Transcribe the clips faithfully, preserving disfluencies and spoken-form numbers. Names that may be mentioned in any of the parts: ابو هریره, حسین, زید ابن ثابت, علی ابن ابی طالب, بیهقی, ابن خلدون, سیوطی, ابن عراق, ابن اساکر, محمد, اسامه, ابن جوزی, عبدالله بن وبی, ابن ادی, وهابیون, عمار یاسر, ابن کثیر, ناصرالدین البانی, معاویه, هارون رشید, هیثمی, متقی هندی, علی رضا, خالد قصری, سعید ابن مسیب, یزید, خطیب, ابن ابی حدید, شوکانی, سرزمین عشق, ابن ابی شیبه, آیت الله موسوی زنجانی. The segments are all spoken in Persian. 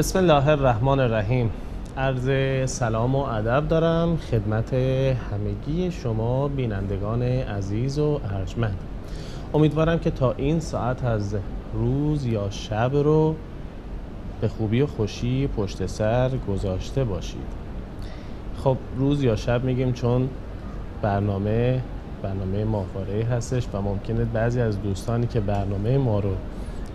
بسم الله الرحمن الرحیم. عرض سلام و ادب دارم خدمت همگی شما بینندگان عزیز و ارجمند. امیدوارم که تا این ساعت از روز یا شب رو به خوبی و خوشی پشت سر گذاشته باشید. خب روز یا شب میگیم چون برنامه برنامه ماهواره‌ای هستش و ممکنه بعضی از دوستانی که برنامه ما رو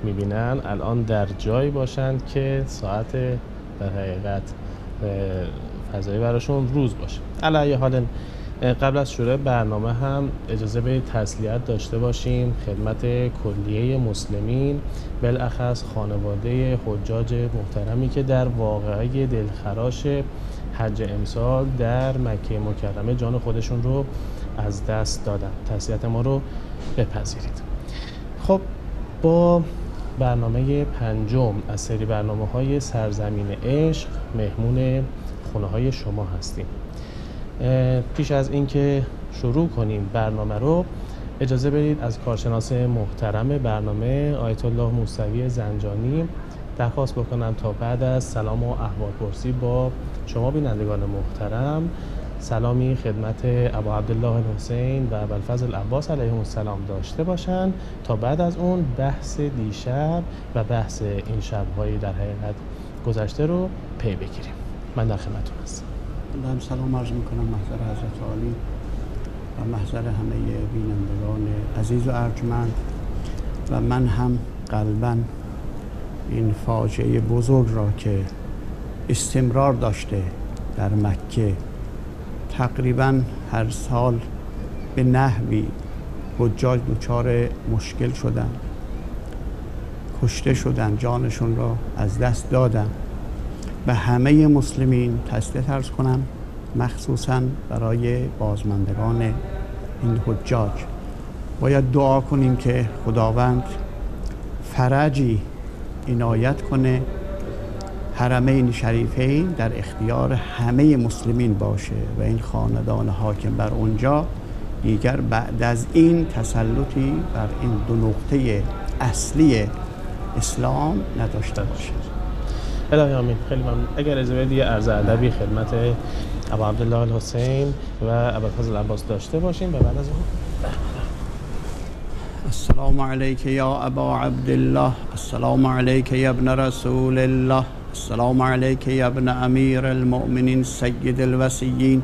میبینن الان در جایی باشند که ساعت در حقیقت فضایی براشون روز باشه. علی ای حال قبل از شروع برنامه هم اجازه به تسلیت داشته باشیم خدمت کلیه مسلمین، بالاخص خانواده حجاج محترمی که در واقعه دلخراش حج امسال در مکه مکرمه جان خودشون رو از دست دادن. تسلیت ما رو بپذیرید. خب با برنامه پنجم از سری برنامه های سرزمین عشق مهمون خونه های شما هستیم. پیش از اینکه شروع کنیم برنامه رو اجازه بدید از کارشناس محترم برنامه آیت الله موسوی زنجانی درخواست بکنم تا بعد از سلام و احوالپرسی با شما بینندگان محترم سلامی خدمت ابا عبدالله حسین و ابوالفضل عباس علیهم السلام داشته باشند تا بعد از اون بحث دیشب و بحث این شب‌های در حقیقت گذشته رو پی بگیریم. من در خدمتتون هستم. من سلام عرض می‌کنم محضر حضرت عالی و محضر همه بینندگان عزیز و ارجمند و من هم قلباً این فاجعه بزرگ را که استمرار داشته در مکه تقریباً هر سال به نحوی حجاج دچار مشکل شدن، کشته شدن، جانشون را از دست دادن و همه مسلمین تسلیت عرض کنم مخصوصاً برای بازماندگان این حجاج. باید دعا کنیم که خداوند فرجی عنایت کنه، حرمین شریفین در اختیار همه مسلمین باشه و این خاندان حاکم بر اونجا دیگر بعد از این تسلطی بر این دو نقطه اصلی اسلام نداشته باشه. الهی آمین. خیلی ممنون. اگر از بدی عرض ادبی خدمت ابا عبدالله الحسین و ابوالفضل عباس داشته باشیم و بعد از اون السلام علیک یا ابا عبدالله، السلام علیک یا ابن رسول الله، السلام علیک یا ابن امیر المؤمنین سید الوسیین،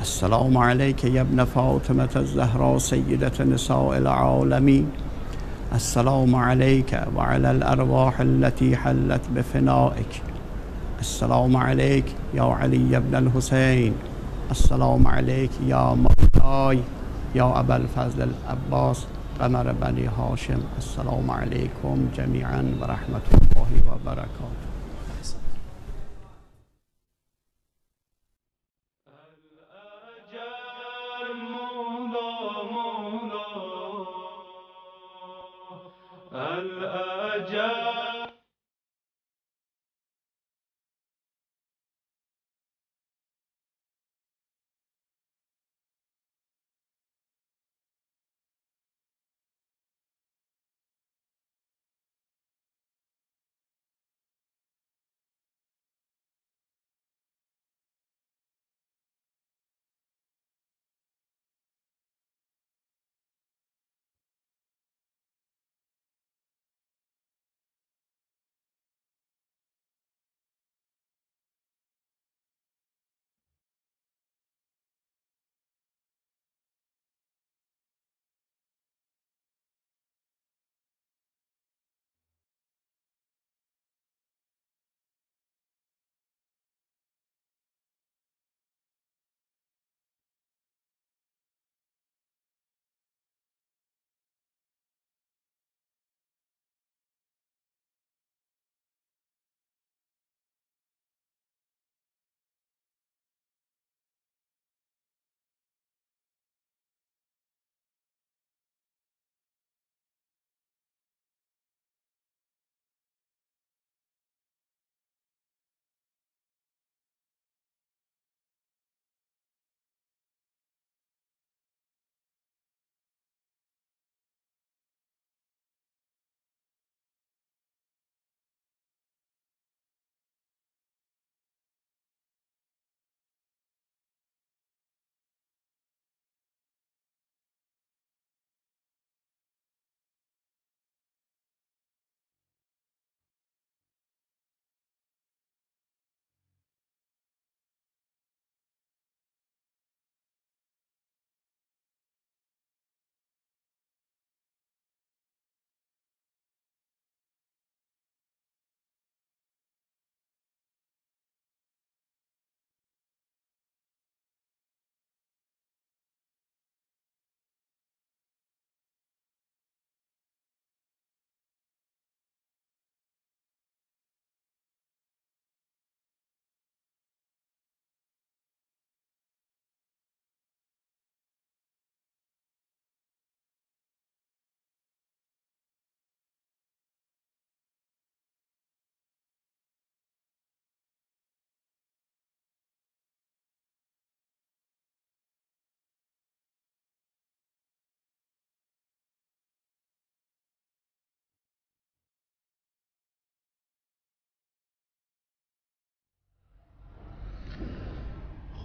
السلام علیک یا ابن فاطمه الزهرا سیدة نساء العالمین، السلام علیک و علی الارواح التي حلت بفنائک، السلام علیک یا علی ابن الحسین، السلام علیک یا مولاي یا ابوالفضل عباس قمر بنی هاشم، السلام علیکم جمیعا و رحمت الله و برکاته.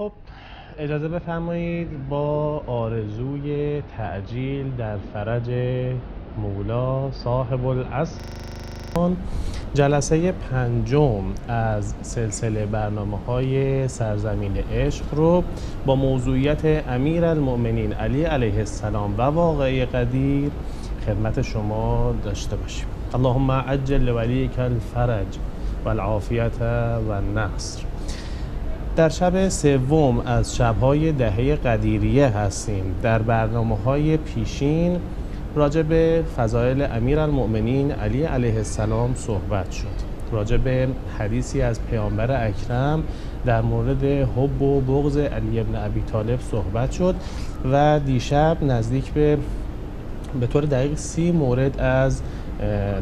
خب اجازه بفرمایید با آرزوی تعجیل در فرج مولا صاحب العصر جلسه پنجم از سلسله برنامه‌های سرزمین عشق رو با موضوعیت امیرالمؤمنین علی علیه السلام و واقعه قدیر خدمت شما داشته باشیم. اللهم عجل لولیک الفرج و العافیت و النصر. در شب سوم از شب‌های دهه قدیریه هستیم. در برنامه‌های پیشین راجع به فضائل امیرالمؤمنین علی علیه السلام صحبت شد، راجع به حدیثی از پیامبر اکرم در مورد حب و بغض علی ابن ابی طالب صحبت شد و دیشب نزدیک به به طور دقیق سی مورد از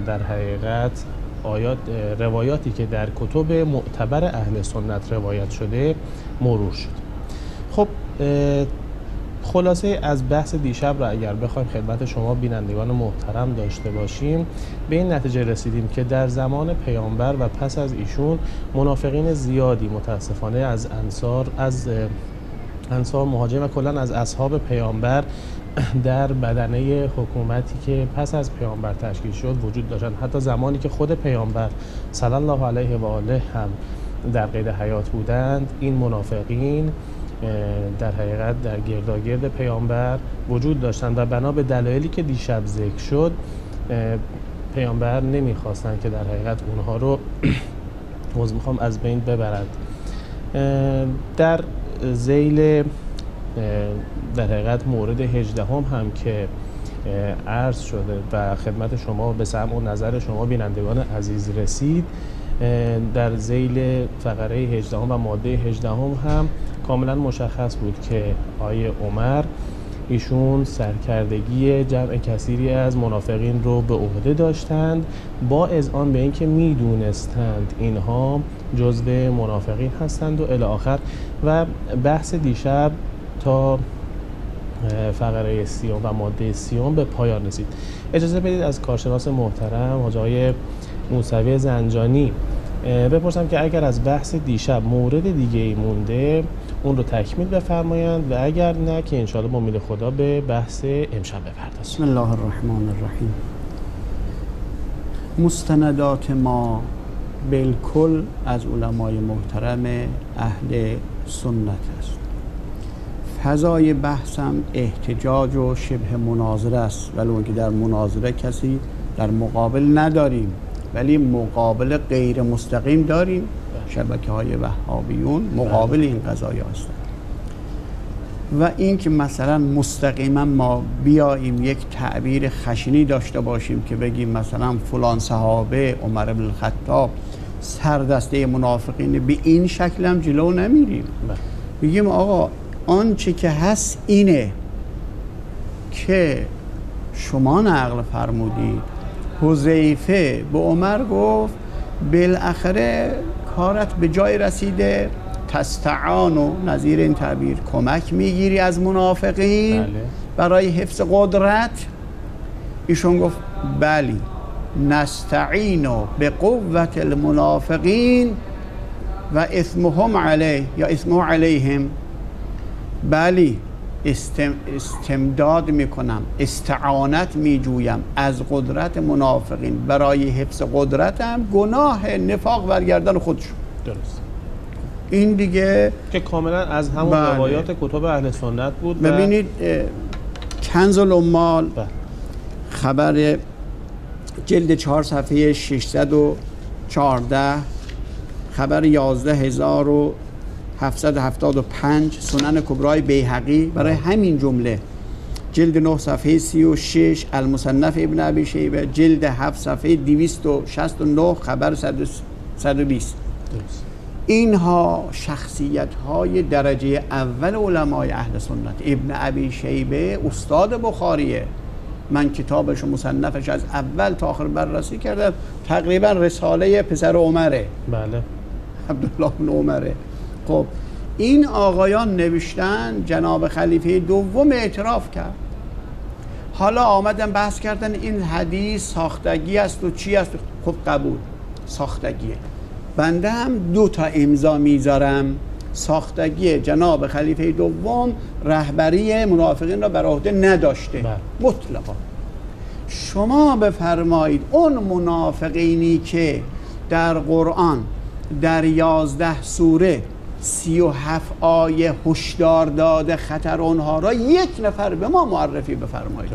در حقیقت آیات روایاتی که در کتب معتبر اهل سنت روایت شده مرور شد. خب خلاصه از بحث دیشب را اگر بخوایم خدمت شما بینندگان محترم داشته باشیم، به این نتیجه رسیدیم که در زمان پیامبر و پس از ایشون منافقین زیادی متاسفانه از انصار از انصار مهاجم و کلا از اصحاب پیامبر در بدنه حکومتی که پس از پیامبر تشکیل شد وجود داشتن. حتی زمانی که خود پیامبر صلی الله علیه و آله هم در قید حیات بودند، این منافقین در حقیقت در گرداگرد پیامبر وجود داشتند و بنا به دلایلی که دیشب ذکر شد پیامبر نمیخواستند که در حقیقت اونها رو عوض میخوام از بین ببرند. در ذیل در حقیقت مورد هجده هم, هم که عرض شده و خدمت شما به سمع و نظر شما بینندگان عزیز رسید، در ذیل فقره هجده هم و ماده هجده هم, هم کاملا مشخص بود که آیه عمر ایشون سرکردگی جمع کثیری از منافقین رو به عهده داشتند با اذعان به اینکه میدونستند اینها جزو منافقین هستند و الی آخر. و بحث دیشب تا فقره سیوم و ماده سیوم به پایان رسید. اجازه بدید از کارشناس محترم حاج آقای موسوی زنجانی بپرسم که اگر از بحث دیشب مورد دیگه ای مونده اون رو تکمیل بفرمایند و اگر نه که انشاءالله با امید خدا به بحث امشب بپردازیم. بسم الله الرحمن الرحیم. مستندات ما بالکل از علمای محترم اهل سنت است. فضای بحثم احتجاج و شبه مناظره است، ولی اون که در مناظره کسی در مقابل نداریم ولی مقابل غیر مستقیم داریم. شبکه های وهابیون مقابل این قضایا هستند و این که مثلا مستقیما ما بیاییم یک تعبیر خشنی داشته باشیم که بگیم مثلا فلان صحابه عمر بن الخطاب سردسته منافقین، به این شکل هم جلو نمیریم. بگیم آقا آنچه که هست اینه که شما نقل فرمودید. حذیفه به عمر گفت بالاخره کارت به جای رسیده، تستعان و نظیر این تعبیر کمک میگیری از منافقین برای حفظ قدرت. ایشون گفت بلی نستعین و به قوت المنافقین و اثمهم علیه یا اثمه علیهم. بلی استم استمداد میکنم، استعانت میجویم از قدرت منافقین برای حفظ قدرتم، گناه نفاق برگردن خودشون. درست. این دیگه که کاملا از همون بله. روایات کتب اهل سنت بود. ببینید کنز العمال بله. خبر جلد چهار صفحه ششصد و چهارده، خبر یازده هزار و هفتصد و هفتاد و پنج، سنن کبرای بیهقی برای همین جمله، جلد نه صفحه سی و شش، المصنف ابن ابی شیبه جلد هفت صفحه دویست و شصت و نه، خبر صد و بیست. اینها شخصیت های درجه اول علمای اهل سنت. ابن ابی شیبه استاد بخاریه، من کتابش و مصنفش از اول تا آخر بررسی کردم، تقریبا رساله پسر عمره، بله عبدالله بن عمره. خب این آقایان نوشتن، جناب خلیفه دوم اعتراف کرد، حالا آمدن بحث کردن این حدیث ساختگی است و چی است. خب قبول ساختگیه، بنده هم دو تا امضا میذارم ساختگی جناب خلیفه دوم رهبری منافقین را بر عهده نداشته مطلقا. شما بفرمایید اون منافقینی که در قرآن در یازده سوره سی و هفت آیه هشدار داده خطر آنها را یک نفر به ما معرفی بفرمایید.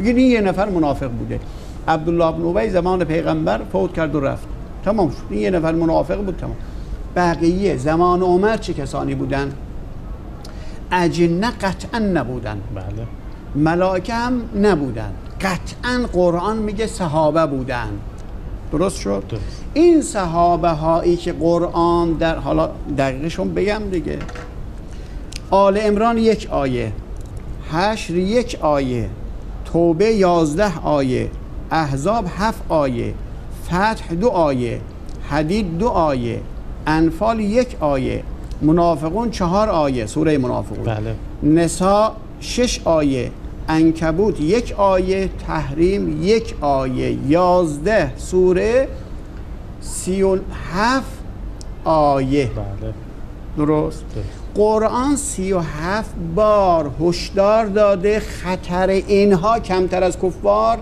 بگید این یه نفر منافق بوده. عبدالله بن وبی زمان پیغمبر فوت کرد و رفت، تمام شد. این یه نفر منافق بود، تمام. بقیه زمان عمر چه کسانی بودن؟ اجنه قطعا نبودن، بله. ملائکه هم نبودن، قطعا قرآن میگه صحابه بودن. درست شد؟ درست. این صحابه هایی که قرآن در حالا دقیقشون بگم دیگه، آل عمران یک آیه، حشر یک آیه، توبه یازده آیه، احزاب هفت آیه، فتح دو آیه، حدید دو آیه، انفال یک آیه، منافقون چهار آیه، سوره منافقون، بله. نساء شش آیه، عنکبوت یک آیه، تحریم یک آیه، یازده سوره، سی و هفت آیه، بله. درست؟ ده. قرآن سی و هفت بار هشدار داده خطر اینها کمتر از کفار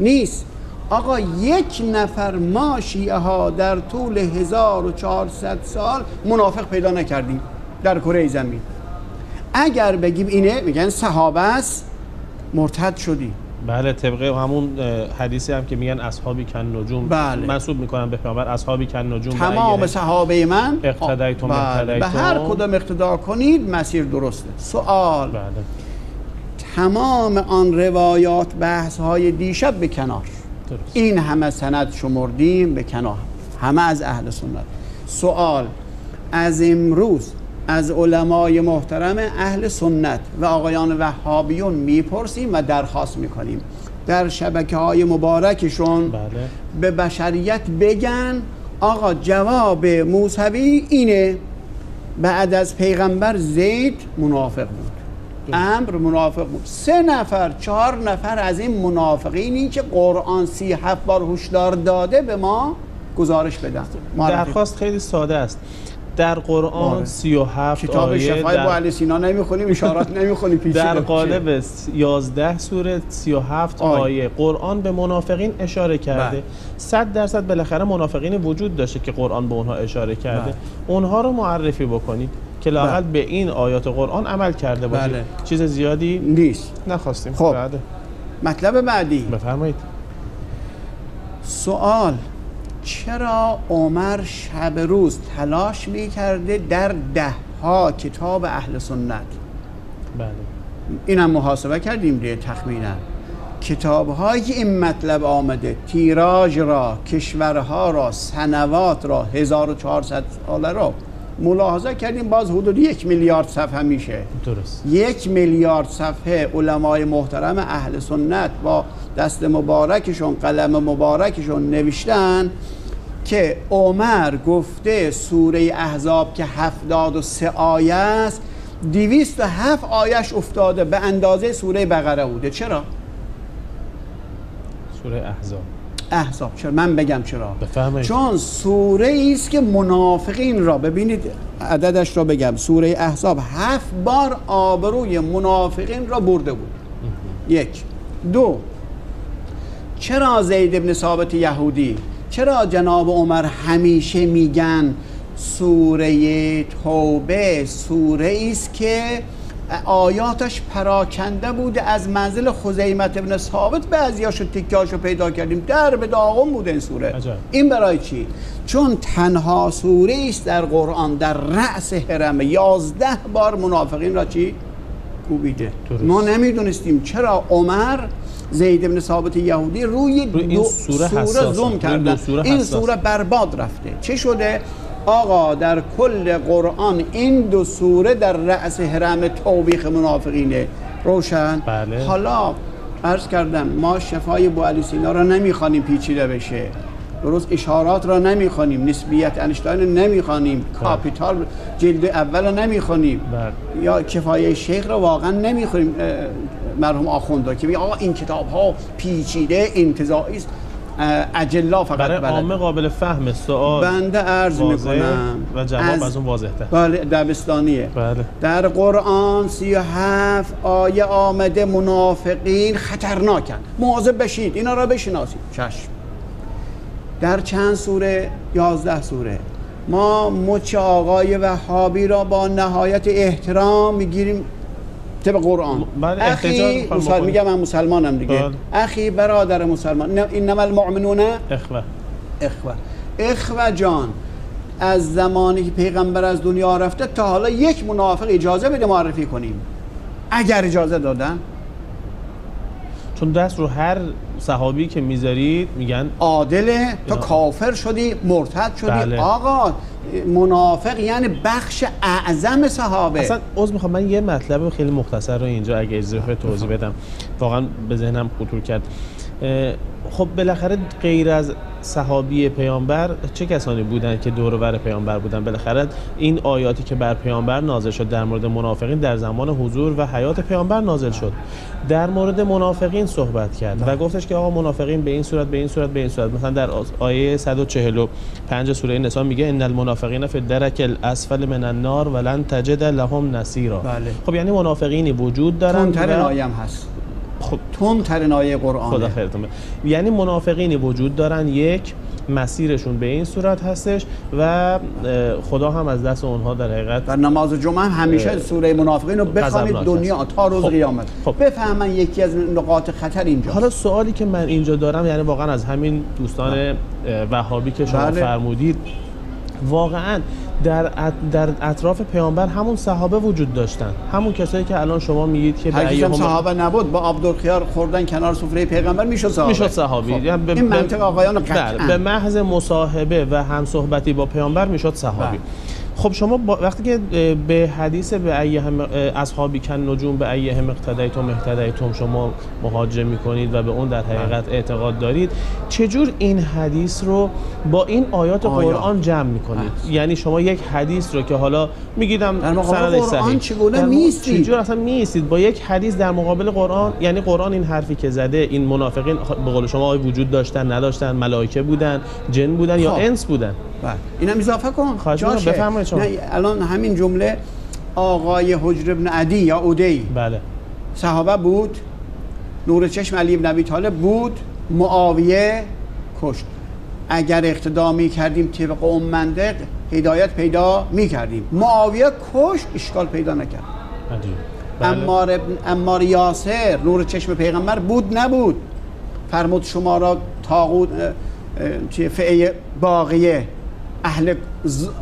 نیست. آقا یک نفر ما شیعه ها در طول هزار و چهارصد سال منافق پیدا نکردیم در کره زمین. اگر بگیم اینه، میگن صحابه است، مرتد شدی. بله، طبق همون حدیثی هم که میگن اصحابی کن نجوم، بله. منسوب میکنن به پیامبر، اصحابی کن نجوم، تمام صحابه من اقتدیتم، بله. به هر کدام اقتدا کنید مسیر درسته. سوال، بله. تمام آن روایات، بحث های دیشب به کنار، درست. این همه سند شمردیم به کنار، همه از اهل سنت. سوال از امروز از علمای محترم اهل سنت و آقایان وهابیون میپرسیم و درخواست میکنیم در شبکه های مبارکشون، بله. به بشریت بگن آقا جواب موسوی اینه، بعد از پیغمبر زید منافق بود، عمرو منافق بود. سه نفر چهار نفر از این منافقینی که قرآن سی هفت بار هشدار داده به ما گزارش بدن. درخواست خیلی ساده است، در قرآن سی و هفت کتاب آیه، شفای در... با علی سینا نمیخونیم، اشارات نمیخونیم، پیچه در قالب یازده سوره سی و هفت آیه. آیه قرآن به منافقین اشاره کرده، بله. صد درصد بالاخره منافقین وجود داشته که قرآن به اونها اشاره کرده، بله. اونها رو معرفی بکنید که لااقل به این آیات قرآن عمل کرده باشید، بله. چیز زیادی نیست، نخواستیم. خب بعده. مطلب بعدی بفرمایید. سوال چرا عمر شب روز تلاش میکرده در ده ها کتاب اهل سنت، بله. اینم محاسبه کردیم دیگه، تخمینا کتاب هایی که این مطلب آمده، تیراژ را، کشورها را، سنوات را، هزار و چهارصد ساله را ملاحظه کردیم، باز حدود یک میلیارد صفحه میشه، درست. یک میلیارد صفحه علمای محترم اهل سنت با دست مبارکشون، قلم مبارکشون نوشتن که عمر گفته سوره احزاب که هفتاد و سه آیه است، دویست و هفت آیش افتاده، به اندازه سوره بقره بوده. چرا؟ سوره احزاب احزاب چرا؟ من بگم چرا؟ بفهمید. چون سوره ای است که منافقین را، ببینید عددش را بگم، سوره احزاب هفت بار آبروی منافقین را برده بود. یک. دو، چرا زید ابن ثابت یهودی، چرا جناب عمر همیشه میگن سوره توبه سوره ای است که آیاتش پراکنده بوده، از منزل خزیمه ابن ثابت بعضیاشو تکیهاشو پیدا کردیم، در به داغم بوده این سوره. عجب. این برای چی؟ چون تنها سوره است در قرآن در رأس هرم یازده بار منافقین را چی؟ کوبیده. ما نمیدونستیم چرا عمر زید ابن ثابت یهودی روی دو این سوره, سوره زوم کردن، این سوره برباد رفته. چه شده؟ آقا در کل قرآن این دو سوره در رأس هرم توبیخ منافقینه. روشن؟ بله. حالا عرض کردم ما شفای بو علی سینا را نمیخوانیم پیچیده بشه، درست. اشارات را نمیخوانیم، نسبیت انشتاین را نمیخوانیم، کاپیتال جلد اول را نمیخوانیم، یا کفایه شیخ را واقعا نمیخوانیم مرحوم آخوندا که بگه آقا این کتاب ها پیچیده انتزاعی است. اجلا فقط برای عامه قابل فهم سوال بنده عرض میکنم و جواب از, از اون واضح‌تر. بله دبستانیه. بله. در قرآن سی و هفت آیه آمده منافقین خطرناکن، مواظب بشید، اینا را بشناسید. چشم. در چند سوره؟ یازده سوره. ما مچ آقای وهابی را با نهایت احترام میگیریم طبق قرآن. اخی مسلمان، میگم من مسلمانم دیگه. بل. اخی برادر مسلمان، انما المؤمنون اخوه. اخوه اخوه جان، از زمانی که پیغمبر از دنیا رفته تا حالا یک منافق اجازه بده معرفی کنیم، اگر اجازه دادن، چون دست رو هر صحابی که میذارید میگن عادله تا کافر شدی، مرتد شدی. بله. آقا منافق یعنی بخش اعظم صحابه. اصلا عذر میخوام، من یه مطلب خیلی مختصر رو اینجا اگه اجازه توضیح بدم، واقعا به ذهنم خطور کرد. خب بالاخره غیر از صحابی پیامبر چه کسانی بودند که دور و بر پیامبر بودند؟ بالاخره این آیاتی که بر پیامبر نازل شد در مورد منافقین در زمان حضور و حیات پیامبر نازل شد. در مورد منافقین صحبت کرد و گفتش که آقا منافقین به این صورت به این صورت به این صورت. مثلا در آیه صد و چهل و پنج سوره نساء میگه ان المنافقین فی الدرک الاسفل من النار ولن تجد لهم نصیرا. بله. خب یعنی منافقینی وجود دارن. آیه هست. خب تون ترین آیه قرآنه. خدا خیرتون. یعنی منافقینی وجود دارن، یک مسیرشون به این صورت هستش و خدا هم از دست اونها در حقیقت. در نماز جمعه هم همیشه سوره منافقین رو بخونید دنیا تا روز قیامت. خب. خب. بفهمن یکی از نقاط خطر اینجا. حالا سوالی که من اینجا دارم، یعنی واقعا از همین دوستان وهابی که شما بله. فرمودید، واقعا در در اطراف پیامبر همون صحابه وجود داشتن، همون کسایی که الان شما میگید که هرگز صحابه نبود، با عبدالخیار خوردن کنار سفره پیغمبر میشد صحابه. میشد صحابی. خب. یعنی این منطق آقایان قطعا به محض مصاحبه و همصحبتی با پیامبر میشد صحابی. بره. خب شما وقتی که به حدیث به ایهم اصحابی کن نجوم به ایهم اقتدیتم اهتدیتم شما مهاجم میکنید و به اون در حقیقت اعتقاد دارید، چجور این حدیث رو با این آیات قرآن جمع میکنید؟ یعنی شما یک حدیث رو که حالا میگیدم سند صحیح چگونه میستید، چجور اصلا میستید با یک حدیث در مقابل قرآن؟ یعنی قرآن این حرفی که زده، این منافقین به قول شما وجود داشتن نداشتن، ملائکه بودن، جن بودن یا انس بودن؟ بله. اینم اضافه کن. بفرمایید. الان همین جمله آقای حجر ابن عدی یا عدی بله صحابه بود، نور چشم علی ابن ابی طالب بود، معاویه کشت. اگر اقتدا می کردیم طبق اون منطق هدایت پیدا می کردیم. معاویه کشت، اشکال پیدا نکرد. عمار بله. عمار یاسر نور چشم پیغمبر بود نبود، فرمود شما را طاغوت چه فعه باقیه اهل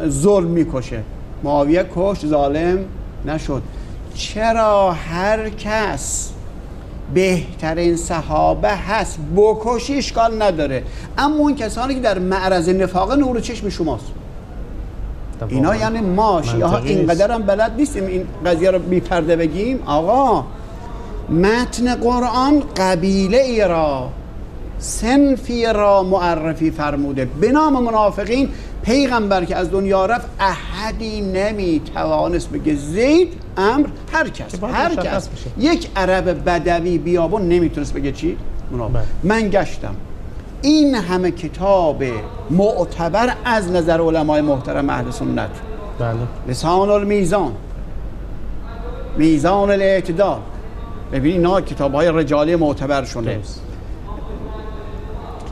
ظلم میکشه. معاویه کشت، ظالم نشد. چرا هر کس بهترین صحابه هست بکشی اشکال نداره، اما اون کسانی که در معرض نفاق نور چشم شماست اینا، یعنی ما شیعه‌ها اینقدر هم بلد نیستیم این قضیه رو بی پرده بگیم. آقا متن قرآن قبیله ای را، صنفی را معرفی فرموده به نام منافقین. پیغمبر که از دنیا رفت احدی نمیتوانست بگه زید امر، هر کس هر کس یک عرب بدوی بیابون نمیتونست بگه چی؟ منافق. من گشتم این همه کتاب معتبر از نظر علمای محترم اهل سنت، بله، لسان المیزان، میزان الاعتدال، ببینید اینا کتاب های رجالی معتبر شونه،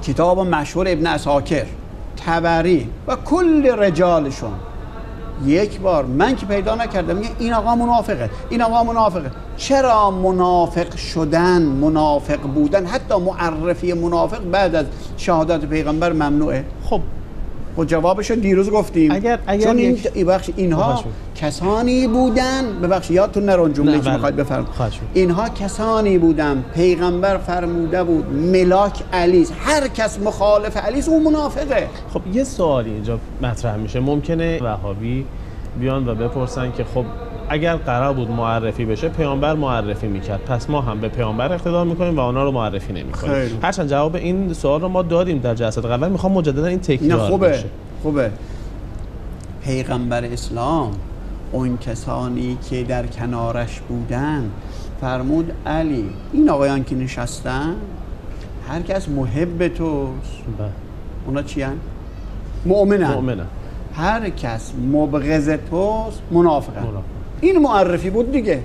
کتاب مشهور ابن اساکر، طبرانی و کل رجالشون. یک بار من که پیدا نکردم میگه این آقا منافقه، این آقا منافقه. چرا منافق شدن، منافق بودن، حتی معرفی منافق بعد از شهادت پیغمبر ممنوعه؟ خب خب جوابشو دیروز گفتیم. اگر اگر چون این یک... بخش اینها کسانی بودن، ببخشید یادتون نره جمله که میخواید بفرمایید، اینها کسانی بودن پیغمبر فرموده بود ملاک علی، هر کس مخالف علی اون منافقه. خب یه سوالی اینجا مطرح میشه، ممکنه وهابی بیان و بپرسن که خب اگر قرار بود معرفی بشه پیامبر معرفی میکرد، پس ما هم به پیامبر اقتدا میکنیم و آنها رو معرفی نمیکنیم. هرچند جواب این سوال رو ما دادیم در جلسات قبل، میخوام مجددا این تکرار خوبه. بشه. خوبه. پیغمبر اسلام اون کسانی که در کنارش بودن فرمود علی این آقایان که نشستن هر کس محب توست اونا چی هن؟ مؤمنن. هر کس مبغض توست منافقن. این معرفی بود دیگه.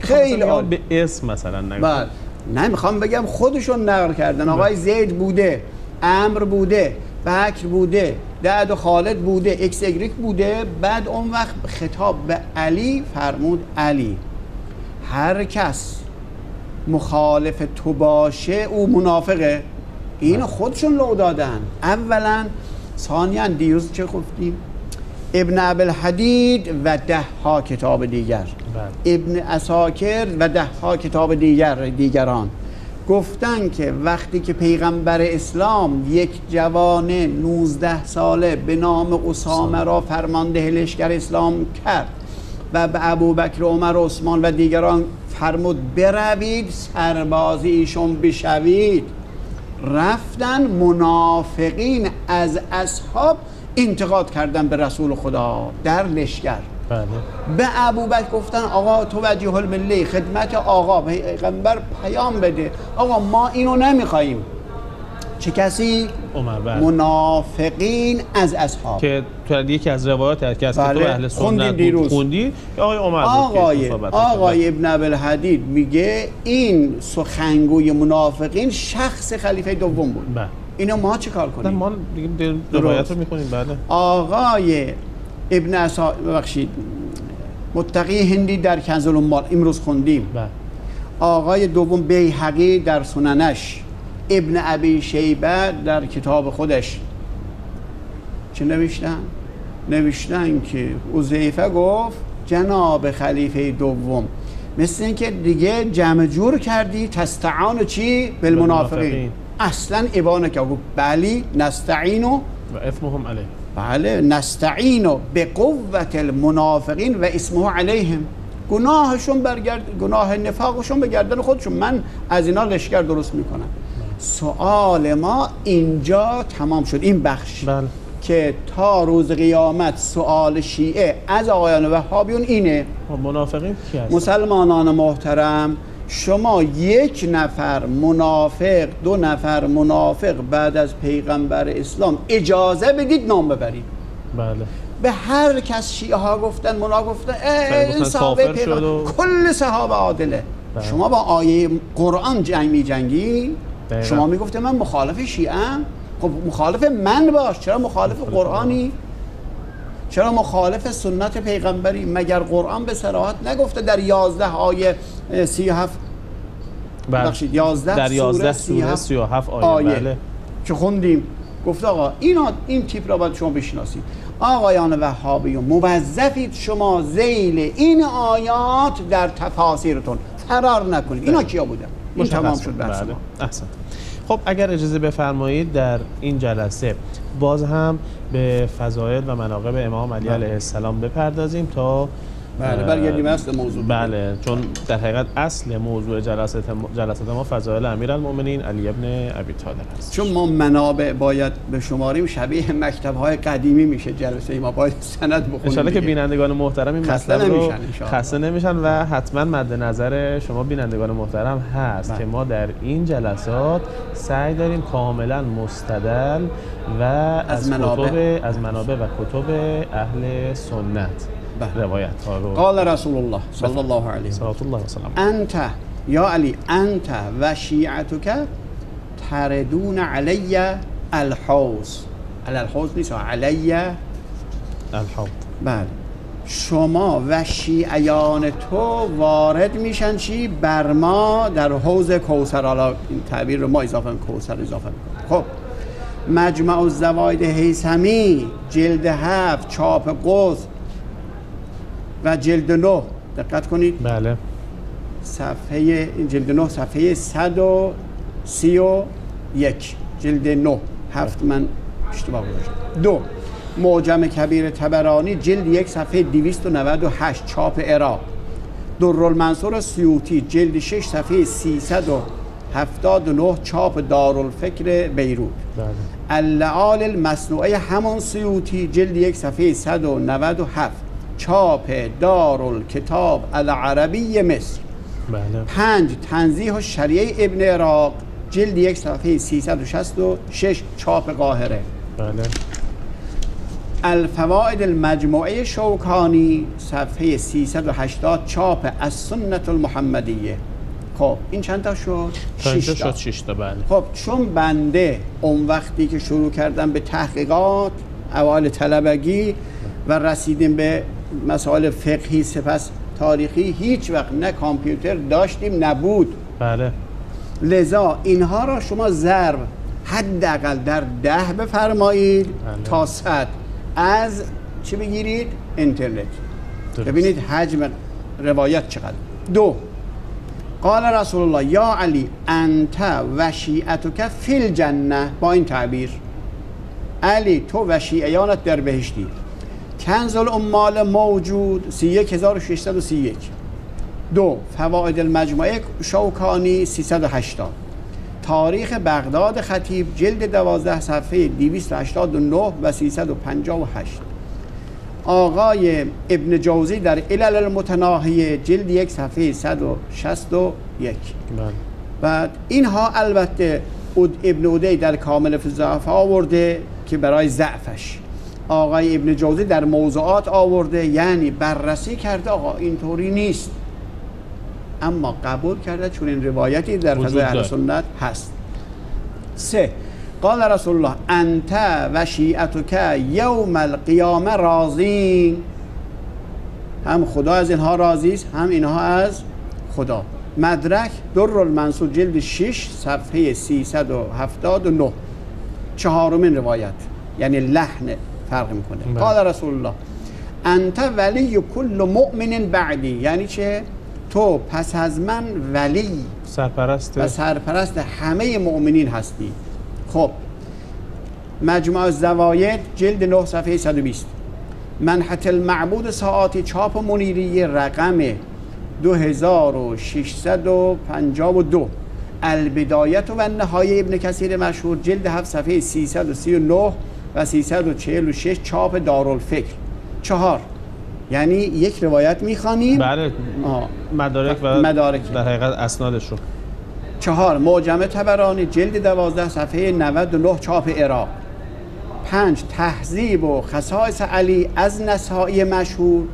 خیلی عالی. به اسم مثلا نگم نه، میخوام بگم خودشون نقل کردن. آقای زید بوده، عمرو بوده، بکر بوده، دعد و خالد بوده، اکس اگریک بوده. بعد اون وقت خطاب به علی فرمود علی هر کس مخالف تو باشه او منافقه. اینو خودشون لو دادن اولا. ثانیا دیروز چه گفتیم؟ ابن ابی حدید و ده ها کتاب دیگر بله. ابن اساکر و ده ها کتاب دیگر دیگران گفتن که وقتی که پیغمبر اسلام یک جوان نوزده ساله به نام اسامه را فرمانده لشکر اسلام کرد و به ابوبکر و عمر و عثمان و دیگران فرمود بروید سرباز ایشون بشوید، رفتن منافقین از اصحاب انتقاد کردن به رسول خدا در لشکر بله. به ابوبکر گفتن آقا تو وجیه المللی، خدمت آقا پیغمبر پیام بده آقا ما اینو نمیخواییم. چه کسی؟ عمر. منافقین از اصحاب که تو یکی از روایات هست که بله. تو اهل سنت بود خوندی آقای عمر آقای, آقای ابن ابی حدید میگه این سخنگوی منافقین شخص خلیفه دوم بود بله. اینو ما چه کار کنیم؟ ما دیگه روایت رو میخونیم بله. آقای ابن اسا ببخشید متقی هندی در کنز الاموال امروز خوندیم بله. آقای دوم بیهقی در سننش، ابن ابی شیبه در کتاب خودش چه نوشتن؟ نوشتن که حذیفه گفت جناب خلیفه دوم، مثل اینکه دیگه جمع جور کردی تستعان چی؟ بالمنافقین. اصلا ابانه که گفت بلی نستعین و اسمهم علیه بله نستعین به قوت المنافقین و اسمه علیهم، گناهشون برگرد گناه نفاقشون به گردن خودشون، من از اینا لشکر درست میکنم. سؤال ما اینجا تمام شد این بخش بله. که تا روز قیامت سؤال شیعه از آقایان وهابیون اینه منافقین کی هستن؟ مسلمانان محترم شما یک نفر منافق دو نفر منافق بعد از پیغمبر اسلام اجازه بدید نام ببرید بله. به هر کس شیعه ها گفتن منافق گفتن این صحابه پیغمبر و... کل صحابه عادله بله. شما با آیه قرآن جنگ می جنگی دقیقا. شما میگفته من مخالف شیعه ام، خب مخالف من باش، چرا مخالف قرآنی؟ چرا مخالف سنت پیغمبری؟ مگر قرآن به صراحت نگفته در یازده آیه سی و هفت ببخشید یازده در یازده سوره سی و هفت آیه, آیه بله. که خوندیم گفت آقا این این تیپ را باید شما بشناسید. آقایان وهابیون موظفید شما ذیل این آیات در تفاسیرتون فرار نکنید. اینا کیا بودن؟ این تمام شد بحث ما. احسن. خب اگر اجازه بفرمایید در این جلسه باز هم به فضایل و مناقب امام علی بله. علیه السلام بپردازیم تا بله برگردیم اصل موضوع بله بود. چون در حقیقت اصل موضوع جلسات جلسات ما فضایل امیرالمومنین علی ابن ابی طالب است. چون ما منابع باید به شماریم شبیه مکتب‌های قدیمی میشه جلسه ما، باید سند بخونیم. ان شاءالله که بینندگان محترم این مسئله رو خسته نمیشن و حتما مد نظر شما بینندگان محترم هست بله. که ما در این جلسات سعی داریم کاملا مستدل و از, از منابع کتب، از منابع و کتب اهل سنت روایت ها رو. قال رسول الله صلی الله علیه و سلم انت یا علی انت و شیعتک تردون علی الحوض. علی الحوض نیست، علی الحوض بله. شما و شیعیان تو وارد میشن چی؟ بر ما در حوض کوثر. حالا این تعبیر رو ما اضافه میکنیم، کوثر اضافه میکنیم. خب مجمع الزواید هیثمی جلد هفت چاپ قوس و جلد نه دقت کنید بله صفحه جلد نه صفحه صد و سی و یک جلد نه هفت من اشتباه گذاشتم. دو معجم کبیر طبرانی جلد یک صفحه دویست و نود و هشت چاپ عراق. درالمنصور سیوطی جلد شش صفحه سیصد و هفتاد و نه چاپ دارالفکر بیروت بله. اللعال المصنوعه همون سیوطی جلد یک صفحه صد و نود و هفت چاپ دارالکتاب العربی مصر بله. پنج تنزیه الشریعه ابن عراق جلد یک صفحه سیصد و شصت و شش چاپ قاهره. بله. الفوائد المجموعه شوکانی صفحه سیصد و هشتاد چاپ السنت المحمدیه. خب این چند تا شد؟ شش تا. بله. خب چون بنده اون وقتی که شروع کردم به تحقیقات اوایل طلبگی و رسیدیم به مسائل فقهی سپس تاریخی هیچ وقت نه کامپیوتر داشتیم نبود. بله. لذا اینها را شما ضرب حداقل در ده بفرمایید تا صد از چه بگیرید؟ اینترنت. ببینید حجم روایت چقدر. دو، قال رسول الله یا علی انت و شیعتک فی الجنه، با این تعبیر علی تو و شیعیانت در بهشتی. کنز الاموال موجود سی و یک هزار و ششصد و سی و یک. دو، فواید المجموعه شوکانی سیصد و هشتاد. تاریخ بغداد خطیب جلد دوازده صفحه دویست و هشتاد و نه و سیصد و پنجاه و هشت. آقای ابن جوزی در علل المتناهیه جلد یک صفحه صد و شصت و یک. بعد اینها البته ابن ادی در کامل ضعف آورده که برای ضعفش، آقای ابن جوزی در موضوعات آورده، یعنی بررسی کرده آقا اینطوری نیست، اما قبول کرده چون این روایتی در فضای اهل سنت هست. سه، قال رسول الله انت و شیعتک یوم القیامه راضین، هم خدا از اینها راضی است هم اینها از خدا. مدرک در المنصور جلد شش صفحه سیصد و هفتاد و نه چهارمین روایت، یعنی لحن فرق میکنه. بله. قال رسول الله انت ولی کل مؤمن بعدی، یعنی چه؟ تو پس از من ولی سرپرست و سرپرست همه مؤمنین هستی. خب مجموع زواید جلد نه صفحه صد و بیست. منحت المعبود ساعاتی چاپ منیری رقم دو هزار و ششصد و پنجاه و دو. البدایت و نهایه ابن کثیر مشهور جلد هفت صفحه سیصد و سی و نه و سیصد و چهل و شش چاپ دارالفکر. چهار، یعنی یک روایت میخوانیم. بله. مدارک و مدارک در حقیقت اسنادش رو. چهار، معجم طبرانی جلد دوازده صفحه نود و نه چاپ عراق. پنج، تهذیب و خصائص علی از نسائی مشهور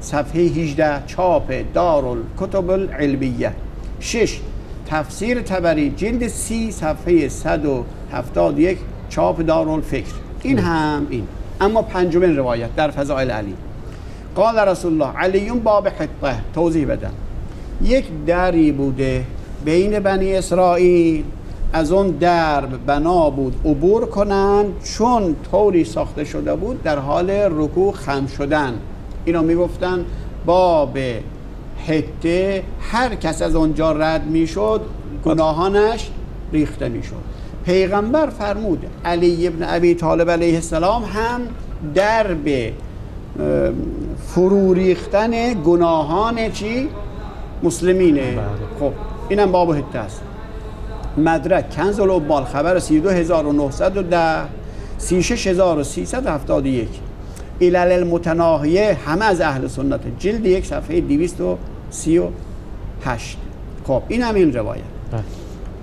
صفحه هجده چاپ دارالکتب العلمیه. شش، تفسیر طبری جلد سی صفحه صد و هفتاد و یک چاپ دارالفکر. این هم این، اما پنجمین روایت در فضائل علی. قال رسول الله علیون باب حطه، توضیح بدن، یک دری بوده بین بنی اسرائیل، از اون درب بنا بود عبور کنن، چون طوری ساخته شده بود در حال رکوع خم شدن. اینا میگفتن باب حطه، هر کس از اونجا رد میشد گناهانش ریخته میشد. پیغمبر فرمود علی ابن ابی طالب علیه السلام هم درب فرو ریختن گناهان چی؟ مسلمینه. خب اینم باب حطه است. مدرک کنز الاموال خبر سی و دو هزار و نهصد و ده، سی و شش هزار و سیصد و هفتاد و یک. علل المتناهیه همه از اهل سنت جلد یک صفحه دویست و سی و هشت. خب اینم این روایت بله.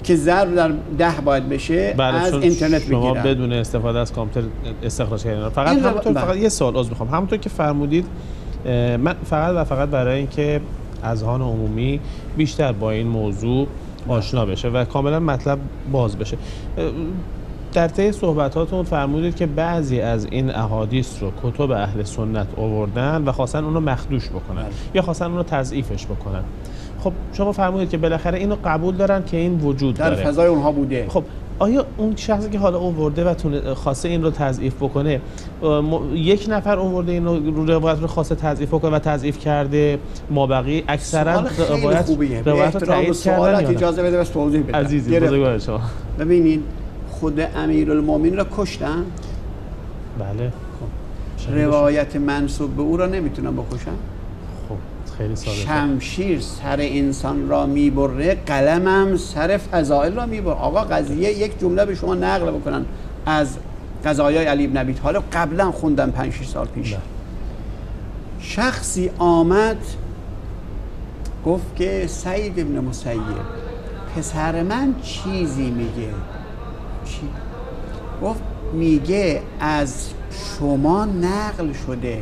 که ضرب در ده باید بشه. بله. از اینترنت بگیرن، شما بدون استفاده از کامپیوتر استخراج کردین. فقط همونطور بله. فقط یه سوال از میخوام، همونطور که فرمودید من فقط و فقط برای اینکه اذهان عمومی بیشتر با این موضوع آشنا بشه و کاملا مطلب باز بشه، در طی صحبتاتون فرمودید که بعضی از این احادیث رو کتب اهل سنت آوردن و خواستن اون رو مخدوش بکنن بله. یا خواستن اون رو تضعیفش بکنن. خب شما فرمودید که بالاخره اینو قبول دارن که این وجود داره، در فضای اونها بوده. خب آیا اون شخصی که حالا آورده و خواسته این رو تضعیف بکنه، یک نفر آورده این رو روایت رو خواسته تضعیف بکنه و تضعیف کرده، مابقی اکثرا روایت روایت رو تایید کردن؟ اجازه بده بس توضیح بدم عزیزی بزرگوار شما. ببینید خود امیرالمومنین را کشتن. بله. خب. روایت منسوب به او را نمیتونن بکشن. خیلی شمشیر سر انسان را میبره، قلمم سر فضائل را میبره. آقا قضیه یک جمله به شما نقل بکنن از قضایای علی بن ابی طالب، قبلا خوندم پنج شش سال پیش. ده. شخصی آمد گفت که سعید بن مسیب پسر من چیزی میگه. چی؟ گفت میگه از شما نقل شده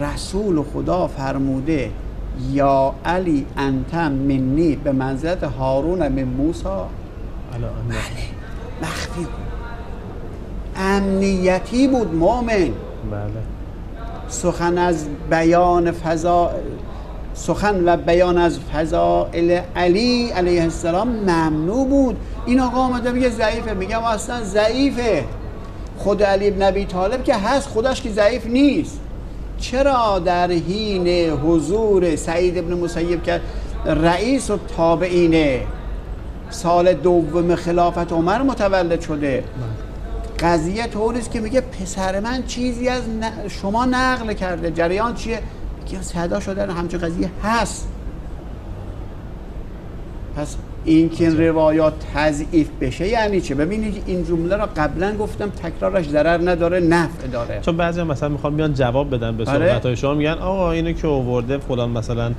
رسول خدا فرموده یا علی انت منی به منزلت هارون من موسی. بله، مخفی بود، امنیتی بود مؤمن. بله. سخن از بیان فضا سخن و بیان از فضائل علی علیه السلام ممنوع بود. این آقا آمده میگه ضعیفه، میگم اصلا ضعیفه. خود علی ابن ابی طالب که هست، خودش که ضعیف نیست. چرا در حین حضور سعید ابن مسیب که رئیس و تابعینه سال دوم خلافت عمر متولد شده، قضیه طوریست که میگه پسر من چیزی از شما نقل کرده، جریان چیه؟ که صدا شده همچه قضیه هست. پس این که روایات تضعیف بشه یعنی چه؟ ببینید که این جمله را قبلا گفتم، تکرارش ضرر نداره، نفع داره. چون بعضی هم مثلا میخوان بیان جواب بدن به صحبت‌های شما، میگن آقا اینو که آورده فلان مثلا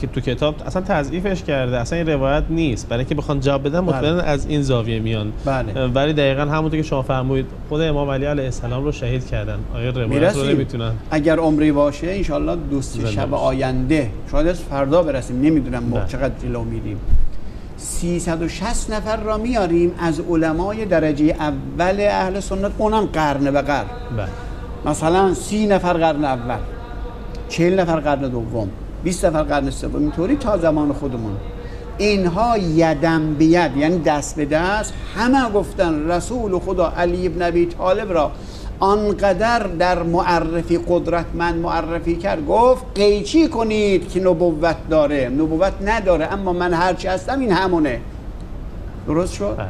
که تو کتاب اصلا تضعیفش کرده، اصلا این روایت نیست، برای اینکه بخوان جواب بدن مطمئنا از این زاویه میان. بله. ولی دقیقاً همونطور که شما فرمودید خود امام علی علیه السلام رو شهید کردن. آیا روایت رو نمیتونن؟ اگر عمری باشه ان شاء الله دو سه شب آینده، شاید فردا برسیم، نمیدونم ما چقدر جلو میریم. سیصد و شصت نفر را میاریم از علمای درجه اول اهل سنت، اونم قرن به قرن. بله. مثلا سی نفر قرن اول، چهل نفر قرن دوم، بیست نفر قرن سوم، اینطوری تا زمان خودمون. اینها یدم به ید، یعنی دست به دست، همه گفتن رسول خدا علی ابن ابی طالب را آنقدر در معرفی قدرتمند معرفی کرد، گفت قیچی کنید که نبوت داره، نبوت نداره اما من هرچی هستم این همونه. درست شد؟ بله.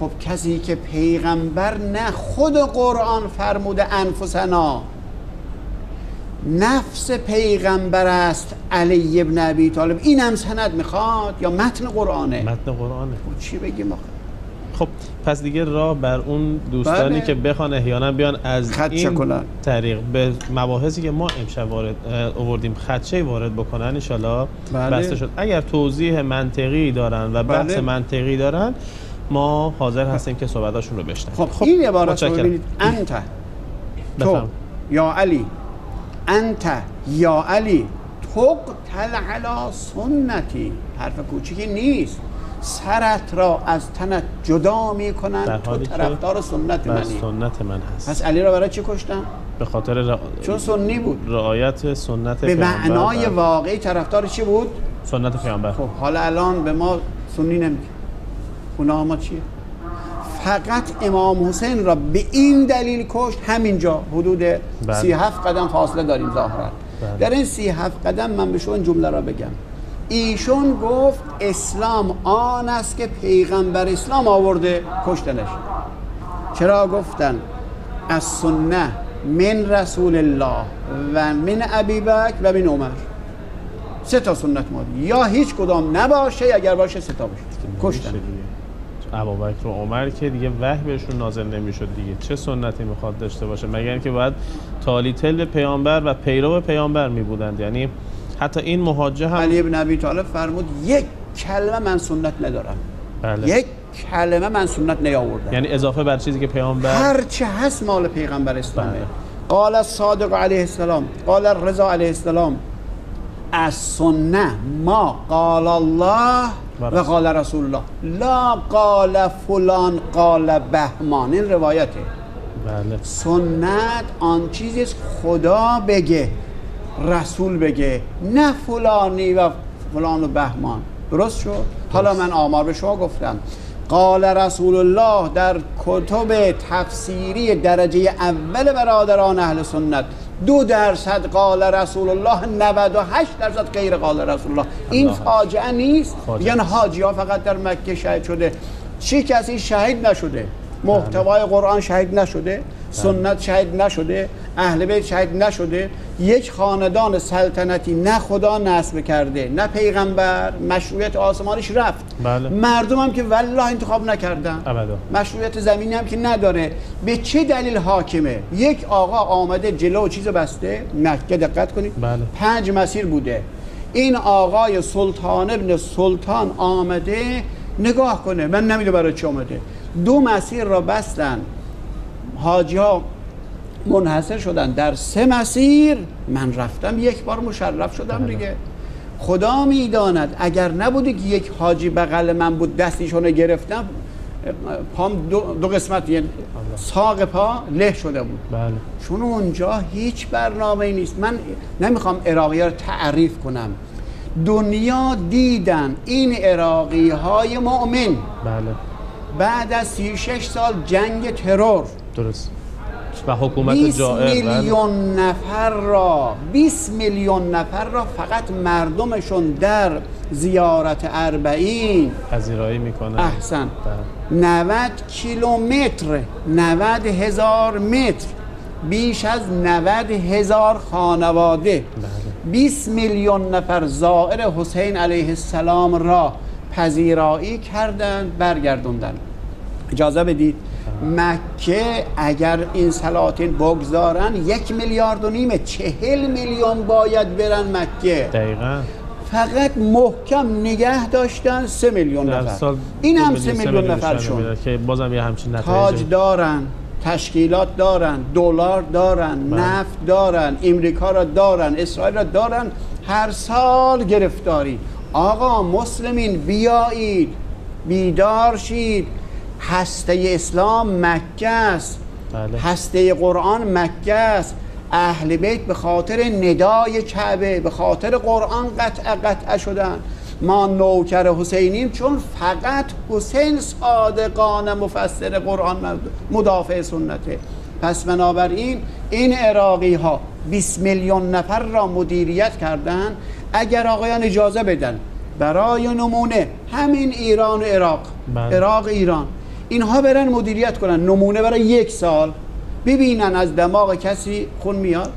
خب کسی که پیغمبر نه خود قرآن فرموده انفسنا، نفس پیغمبر است علی ابن ابی طالب، این هم سند میخواد یا متن قرآنه؟ متن قرآنه. خب چی بگیم آخه؟ خب پس دیگه راه بر اون دوستانی بله. که بخوان احیانا بیان از این کنن. طریق به مباحثی که ما امشب وارد آوردیم خدشه وارد بکنن انشالله. بله. بسته شد. اگر توضیح منطقی دارن و بحث بله. منطقی دارن ما حاضر هستیم که صحبتاشون رو بشنویم. خب, خب این عبارت رو ببینید، انت تو یا علی، انت یا علی تقتل علی سنتی، حرف کوچیکی نیست، سرت را از تنت جدا می کنن، تو طرفدار سنت منی. سنت من هست. پس علی را برای چی کشتن؟ به خاطر را... چون سنی بود، رعایت سنت به پیامبر. به معنای واقعی طرفدار چی بود؟ سنت پیامبر. خب حالا الان به ما سنی نمیگه، اونا ما چیه؟ فقط امام حسین را به این دلیل کشت، همینجا حدود سی هفت قدم فاصله داریم ظاهرا. در این سی هفت قدم من به شما جمله را بگم. ایشون گفت اسلام آن است که پیغمبر اسلام آورده، کشتنش. چرا گفتن از سنه من رسول الله و من ابی بکر و من عمر، سه تا سنت ما، یا هیچ کدام نباشه، اگر باشه سه تا باشه. کشتن ابوبکر و عمر که دیگه وحی بهشون نازل نمیشد دیگه، چه سنتی میخواد داشته باشه؟ مگر اینکه باید تالی تل پیامبر و پیرو پیامبر میبودند. یعنی حتی این مهاجه هم علی ابن ابی طالب فرمود یک کلمه من سنت ندارم. بله. یک کلمه من سنت نیاوردم، یعنی اضافه بر چیزی که پیامبر، هرچه هست مال پیغمبر اسلامه. بله. قال صادق علیه السلام، قال رضا علیه السلام، از سنه ما قال الله برس. و قال رسول الله، لا قال فلان قال بهمان. این روایته. بله. سنت آن چیزیست خدا بگه، رسول بگه، نه فلانی و فلان و بهمان. درست شد؟ درست. حالا من آمار به شما گفتم. قال رسول الله در کتب تفسیری درجه اول برادران اهل سنت دو درصد قال رسول الله، نود و هشت درصد غیر قال رسول الله. این فاجعه نیست؟ یعنی حاجی ها فقط در مکه شهید شده، چی کسی شهید نشده؟ محتوای قرآن شهید نشده، سنت شهید نشده، اهل بیت شهید نشده، یک خاندان سلطنتی نه خدا نصب کرده نه پیغمبر، مشروعیت آسمانش رفت. بله. مردم هم که والله انتخاب نکردن ابدا. مشروعیت زمینی هم که نداره. به چه دلیل حاکمه؟ یک آقا آمده جلو چیز بسته، مکه دقت کنید. بله. پنج مسیر بوده، این آقای سلطان ابن سلطان آمده، نگاه کنه، من نمیدونم برای چی آمده. دو مسیر را بستن، حاجی ها منحصر شدن در سه مسیر. من رفتم یک بار مشرف شدم دیگه. خدا میداند اگر نبوده که یک حاجی بغل من بود دستیشون رو گرفتم، پام دو, دو قسمت، یعنی ساق پا له شده بود. بله. چون اونجا هیچ برنامه نیست. من نمیخوام عراقی ها رو تعریف کنم، دنیا دیدن این عراقی های مؤمن. بله. بعد از سی و شش سال جنگ ترور، درست، و حکومت جائر، بیست میلیون نفر را بیست میلیون نفر را فقط مردمشون در زیارت اربعین پذیرایی میکنن. احسن. نود کیلومتر، نود هزار متر، بیش از نود هزار خانواده، بیست میلیون نفر زائر حسین علیه السلام را پذیرایی کردند، برگردوندند. اجازه بدید مکه اگر این سلاطین بگذارن یک میلیارد و نیمه، چهل میلیون باید برن مکه. دقیقا. فقط محکم نگه داشتن سه میلیون نفر، این هم سه میلیون نفر شد که بازم یه همچین نتایج. تاج دارن، تشکیلات دارن، دلار دارن، من. نفت دارن، امریکا را دارن، اسرائیل را دارن، هر سال گرفتاری. آقا مسلمین بیایید، بیدار شید، هسته اسلام مکه است. بله. هسته قرآن مکه است. اهل بیت به خاطر ندای کعبه، به خاطر قرآن قطع قطع شدن. ما نوکر حسینیم چون فقط حسین صادقانه مفسر قرآن، مدافع سنته. پس بنابراین این عراقی ها بیست میلیون نفر را مدیریت کردن. اگر آقایان اجازه بدن برای نمونه همین ایران و عراق، بله. عراق ایران، اینها برن مدیریت کنن، نمونه برای یک سال، ببینن از دماغ کسی خون میاد.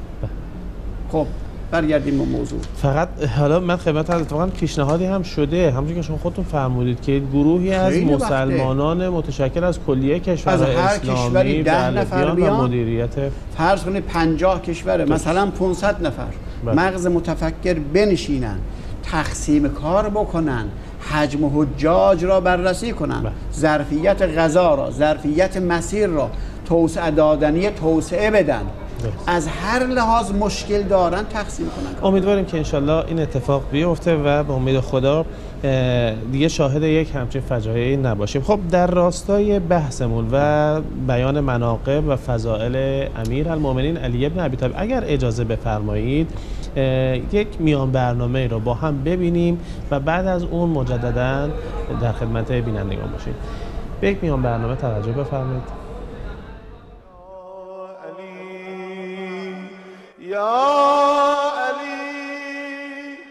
خب برگردیم به موضوع. فقط حالا من خدمت از اتفاقا پیشنهادی هم شده، همونجوری که شما خودتون فرمودید که گروهی از مسلمانان متشکل از کلیه کشورهای اسلامی، از هر کشوری ده نفر بیان مدیریت، فرض کنید پنجاه کشوره، مثلا پانصد نفر بلد. مغز متفکر بنشینن، تقسیم کار بکنن، حجم حجاج را بررسی کنن، بله. ظرفیت غذا را، ظرفیت مسیر را، توسعه دادنی توسعه بدن، بله. از هر لحاظ مشکل دارن تقسیم کنن. امیدواریم که انشالله این اتفاق بیفته و به امید خدا دیگه شاهد یک همچین فجایعی نباشیم. خب در راستای بحثمون و بیان مناقب و فضائل امیرالمومنین علی ابن ابی طالب، اگر اجازه بفرمایید یک میان برنامه رو با هم ببینیم و بعد از اون مجددا در خدمت بینندگان باشیم. به یک میان برنامه توجه بفرمایید. یا علی، یا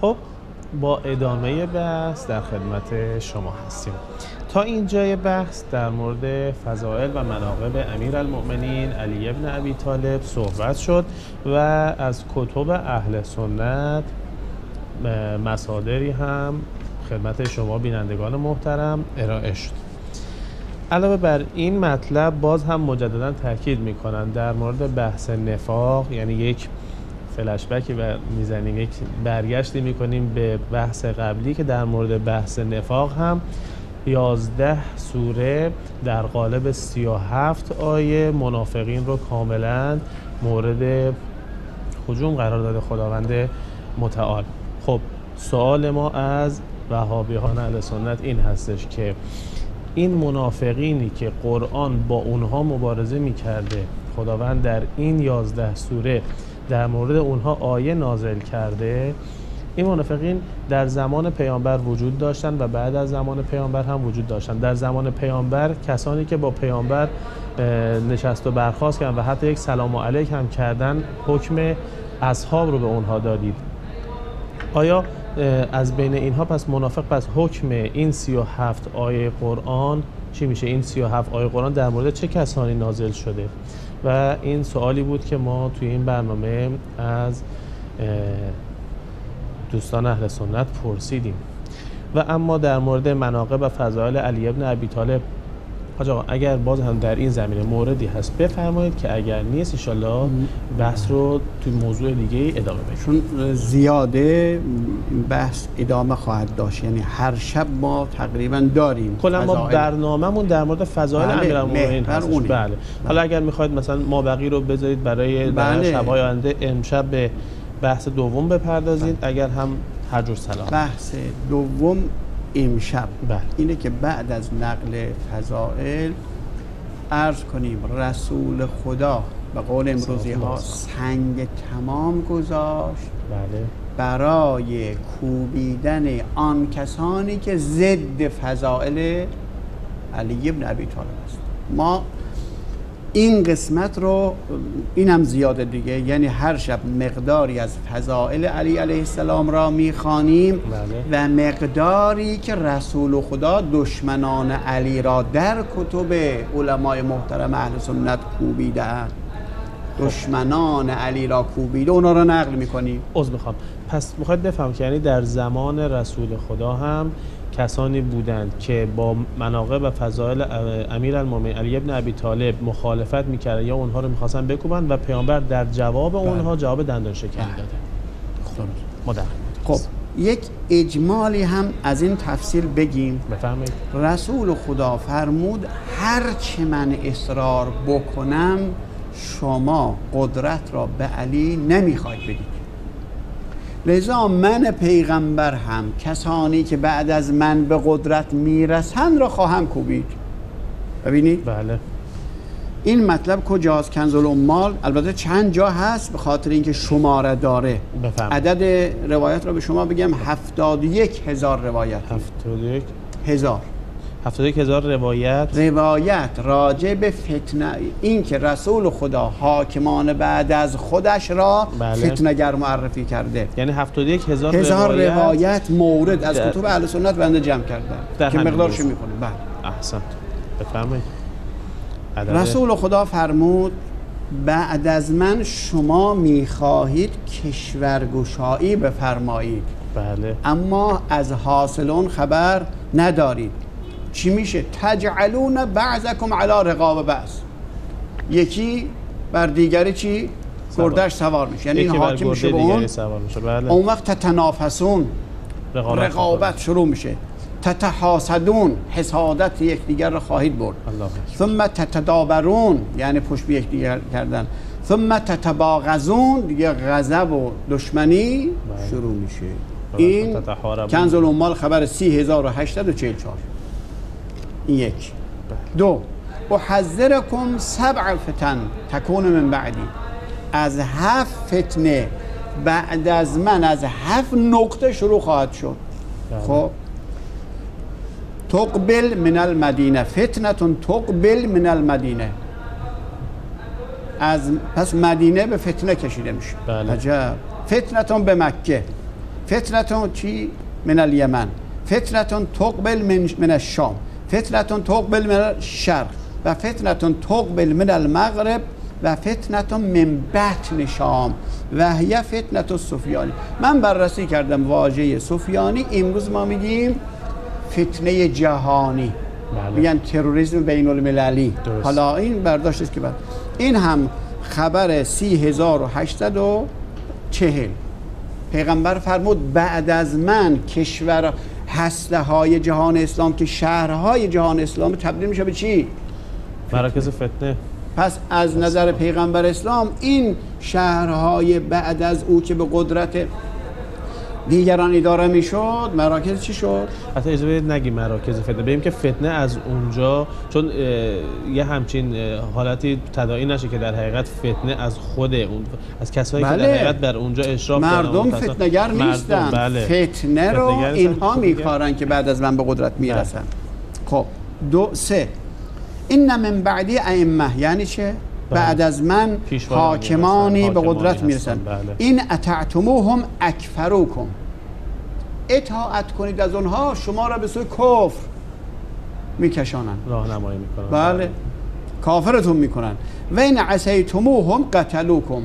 خب با ادامه بحث در خدمت شما هستیم. تا اینجای بحث در مورد فضائل و مناقب امیرالمؤمنین علی ابن ابی طالب صحبت شد و از کتب اهل سنت مصادری هم خدمت شما بینندگان محترم ارائه شد. علاوه بر این مطلب باز هم مجددا تاکید میکنن در مورد بحث نفاق، یعنی یک فلشبکی میزنیم، یک برگشتی میکنیم به بحث قبلی که در مورد بحث نفاق هم یازده سوره در قالب سی و هفت آیه منافقین رو کاملا مورد هجوم قرار داده خداوند متعال. خب سوال ما از وهابیان اهل سنت این هستش که این منافقینی که قرآن با اونها مبارزه میکرده، خداوند در این یازده سوره در مورد اونها آیه نازل کرده، این منافقین در زمان پیامبر وجود داشتن و بعد از زمان پیامبر هم وجود داشتن. در زمان پیامبر کسانی که با پیامبر نشست و برخاست کردن و حتی یک سلام و علیک هم کردن، حکم اصحاب رو به اونها دادید. آیا از بین اینها پس منافق پس حکم این سی و هفت آیه قرآن چی میشه؟ این سی و هفت آیه قرآن در مورد چه کسانی نازل شده؟ و این سوالی بود که ما توی این برنامه از دوستان اهل سنت پرسیدیم. و اما در مورد مناقب و فضائل علی ابن ابی طالب، آقا اگر باز هم در این زمینه موردی هست بفرمایید، که اگر نیست انشالله بحث رو توی موضوع دیگه ادامه بدیم، چون زیاده بحث ادامه خواهد داشت. یعنی هر شب ما تقریبا داریم کلا ما برنامه‌مون در مورد فضائل امیرالمومنین هست. بله, بله. حالا اگر میخواید مثلا ما بقی رو بذارید برای بله. شب‌های آینده، امشب به بحث دوم بپردازید. بله. اگر هم هر جور سلام بحث دوم امشب بله. اینه که بعد از نقل فضائل عرض کنیم رسول خدا به قول امروزی ها سنگ تمام گذاشت بله. برای کوبیدن آن کسانی که ضد فضائل علی ابن ابی طالب است. ما این قسمت رو، این هم زیاده دیگه، یعنی هر شب مقداری از فضائل علی علیه السلام را میخوانیم و مقداری که رسول خدا دشمنان علی را در کتب علمای محترم اهل سنت کوبیدند، دشمنان علی را کوبیده اونا را نقل میکنیم. عذر میخوام، پس میخواد بفهم که یعنی در زمان رسول خدا هم کسانی بودند که با مناقب و فضائل امیرالمومنین علی ابن ابی طالب مخالفت میکردن یا اونها رو میخواستن بکوبند و پیامبر در جواب اونها جواب دندان شکنی داده. خب ما در خب یک اجمالی هم از این تفسیر بگیم. بفهمید رسول خدا فرمود هر چه من اصرار بکنم شما قدرت را به علی نمیخواید بگید، لذا من پیغمبر هم کسانی که بعد از من به قدرت میرسند را خواهم کوبید. ببینید؟ بله. این مطلب کجاست؟ کنز الاموال البته چند جا هست به خاطر اینکه شماره داره. بفهم. عدد روایت را به شما بگم، هفتاد و یک هزار روایت. هفتاد و یک هزار. هفتاد و یک هزار روایت روایت راجع به فتنه، این که رسول خدا حاکمان بعد از خودش را بله. فتنه‌گر معرفی کرده، یعنی هفتاد و یک هزار هزار روایت, روایت مورد از کتب اهل سنت بنده جمع کرده که مقدارش میکنه. بله احسنت، بفرمایید. رسول خدا فرمود بعد از من شما میخواهید کشورگشایی بفرمایید بله. اما از حاصلون خبر ندارید. چی میشه؟ تجعلون بعضکم علی رقاب بعض، یکی بر دیگری چی؟ گردش سوار میشه، یعنی این حاکم میشه به اون بله. اون وقت تتنافسون، رقابت, رقابت شروع میشه، تتحاسدون، حسادت یکدیگر را خواهید برد، ثم تتدابرون، یعنی پشت به یکدیگر کردن، ثم تتباغزون، دیگه غضب و دشمنی بله. شروع میشه. این کنز الاموال خبر سی هزار و هشتصد و چهل و چهار. یک بله. دو احذرکم سبع فتن تکون من بعدی، از هفت فتنه بعد از من از هفت نقطه شروع خواهد شد بله. خب تقبل من المدینه فتنتون تقبل من المدینه، از پس مدینه به فتنه کشیده میشه بله. عجب. فتنتون به مکه فتنة چی؟ من الیمن، فتنة تقبل من الشام، فتنة تقبل من الشرق، و فتنة تقبل من المغرب، و فتنة من بطن شام، و هی فتنة سفیانی. من بررسی کردم واژه سفیانی. امروز ما میگیم فتنه جهانی، میگن تروریسم بین المللی. حالا این برداشت است که بعد این هم خبر سی هزار و هشتصد و چهل پیغمبر فرمود بعد از من کشور هسته‌های جهان اسلام که شهرهای جهان اسلام تبدیل میشه به چی؟ مراکز فتنه. پس از نظر پیغمبر اسلام این شهرهای بعد از او که به قدرت دیگران اداره میشد مراکز چی شد؟ حتی اجازه بدید نگی مراکز فتنه، بگیم که فتنه از اونجا، چون یه همچین حالتی تداعی نشه که در حقیقت فتنه از خود اون، از کسایی بله. که در حقیقت بر اونجا اشراف کردن، مردم فتنه‌گر نیستن. بله. فتنه رو اینها میکارن که بعد از من به قدرت میرسن. خب دو سه این من بعدی ائمه یعنی چه؟ بعد از من حاکمانی به قدرت میرسن. بله. این اطعتموهم اکفروکم، اطاعت کنید از اونها شما را به سوی کفر میکشانند، راهنمایی میکنند، بله. بله کافرتون میکنند. و این عصیتموهم قتلوکم،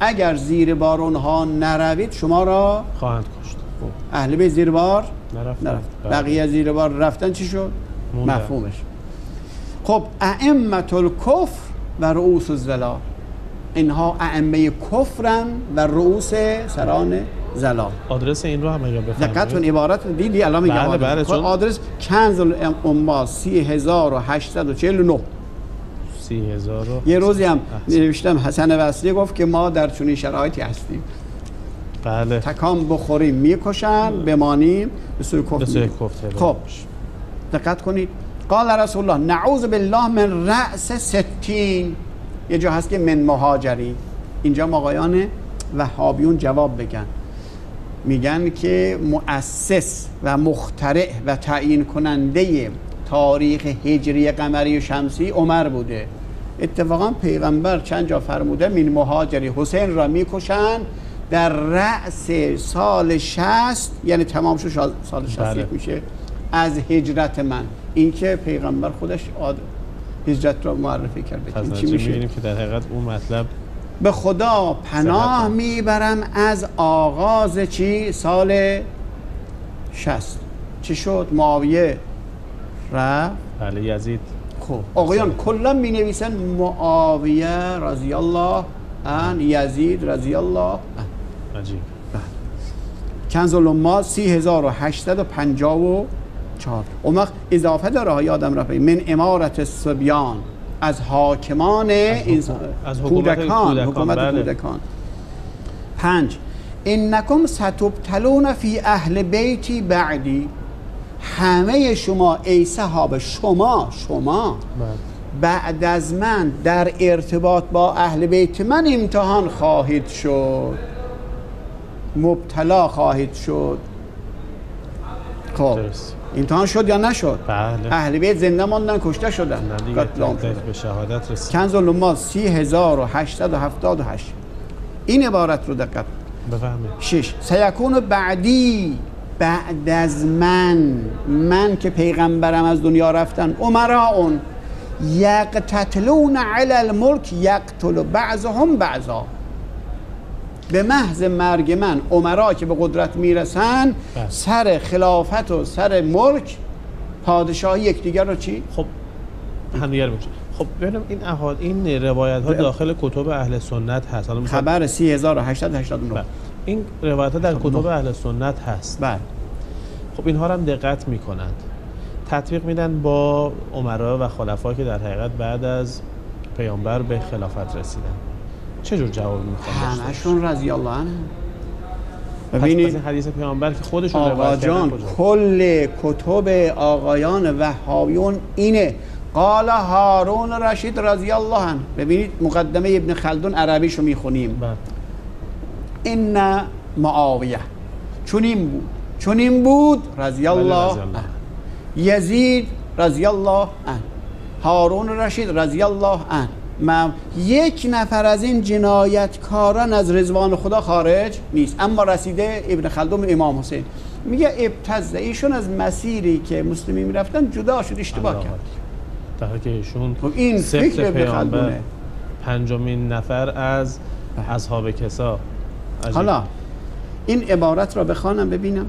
اگر زیر بار اونها نروید شما را خواهند کشت. اهل بیت زیر بار نرفت، بقیه زیر بار رفتن چی شد؟ مفهومش. خب ائمة الکفر و رؤوس الزلال، اینها ائمه کفرن و رؤوس سران زلال. آدرس این رو هم اگر بفرمایید دقیقاً عبارت دیدی الان میگم. بله بله. چون آدرس کنز الانباز سی هزار و هشتصد و چهل و نه. سی هزار یه روزی هم نوشتم حسن وصلی گفت که ما در چنین شرایطی هستیم. بله. تکان بخوریم میکشن، بمانیم به سوی کفر. خب دقت کنید قال رسول الله نعوذ بالله من رأس ستین. یه جا هست که من مهاجری، اینجا آقایان وهابیون جواب بگن، میگن که مؤسس و مخترع و تعیین کننده تاریخ هجری قمری و شمسی عمر بوده. اتفاقا پیغمبر چند جا فرموده من مهاجری، حسین را میکشن در رأس سال شصت، یعنی تمام شد سال شصت میشه از هجرت من. این که پیغمبر خودش آد... هجرت را معرفی کرده. این چی میشه؟ می‌بینیم که در حقیقت اون مطلب به خدا پناه میبرم از آغاز چی؟ سال شصت. چی شد؟ معاویه رفت. بله یزید. خب آقایان کلا می نویسن معاویه رضی الله عنه، یزید رضی الله عنه. عجیب. کنز الانماس سی هزار و هشتصد و پنجاه و چهار. اون وقت اضافه داره ها، یادم رفت، من امارت سبیان، از حاکمان، از کودکان، حکومت کودکان. پنج انکم ستبتلون فی اهل بیتی بعدی، همه شما ای صحابه، شما شما بعد از من در ارتباط با اهل بیت من امتحان خواهید شد، مبتلا خواهید شد. خب امتحان شد یا نشد؟ بله. اهل بیت زنده ماندن، کشته شدن، قتل عام شدن، به شهادت رسید. کنز الماس سی هزار و هشتصد و هفتاد و هشت. این عبارت رو دقت بفهمید. شش سیکون بعدی، بعد از من، من که پیغمبرم از دنیا رفتن، امراون یقتتلون علی الملک یقتل بعضهم بعضا، به محض مرگ من امرا که به قدرت میرسن سر خلافت و سر ملک پادشاهی یکدیگر رو چی؟ خب همدیگر میشه. خب ببینم این احاد این روایت ها داخل کتب اهل سنت هست. خبر سی هزار و هشتصد و هشتاد و نه این روایت ها در کتب اهل سنت هست. بله. خب اینها رو هم دقت میکنند، تطبیق میدن با امرا و خلفا که در حقیقت بعد از پیامبر به خلافت رسیدن. چجور جواب میخواد؟ همشون رضی الله عنه. ببینید حدیث پیامبر که خودشون روایت کردن. کل کتب آقایان وهابیون اینه. قال هارون رشید رضی الله عنه. ببینید مقدمه ابن خلدون عربیشو میخونیم. این معاویه چون این بود، چون این بود رضی الله عنه، یزید رضی الله عنه، هارون رشید رضی الله عنه، مم... یک نفر از این جنایتکاران از رضوان خدا خارج نیست. اما رسیده ابن خلدون امام حسین میگه ابتزه ایشون از مسیری که مسلمی میرفتن جدا شد، اشتباه کرد، در حالی که ایشون این فکر ابن خلدونه، پنجمین نفر از اصحاب کسا. عجیب. حالا این عبارت را بخوانم ببینم.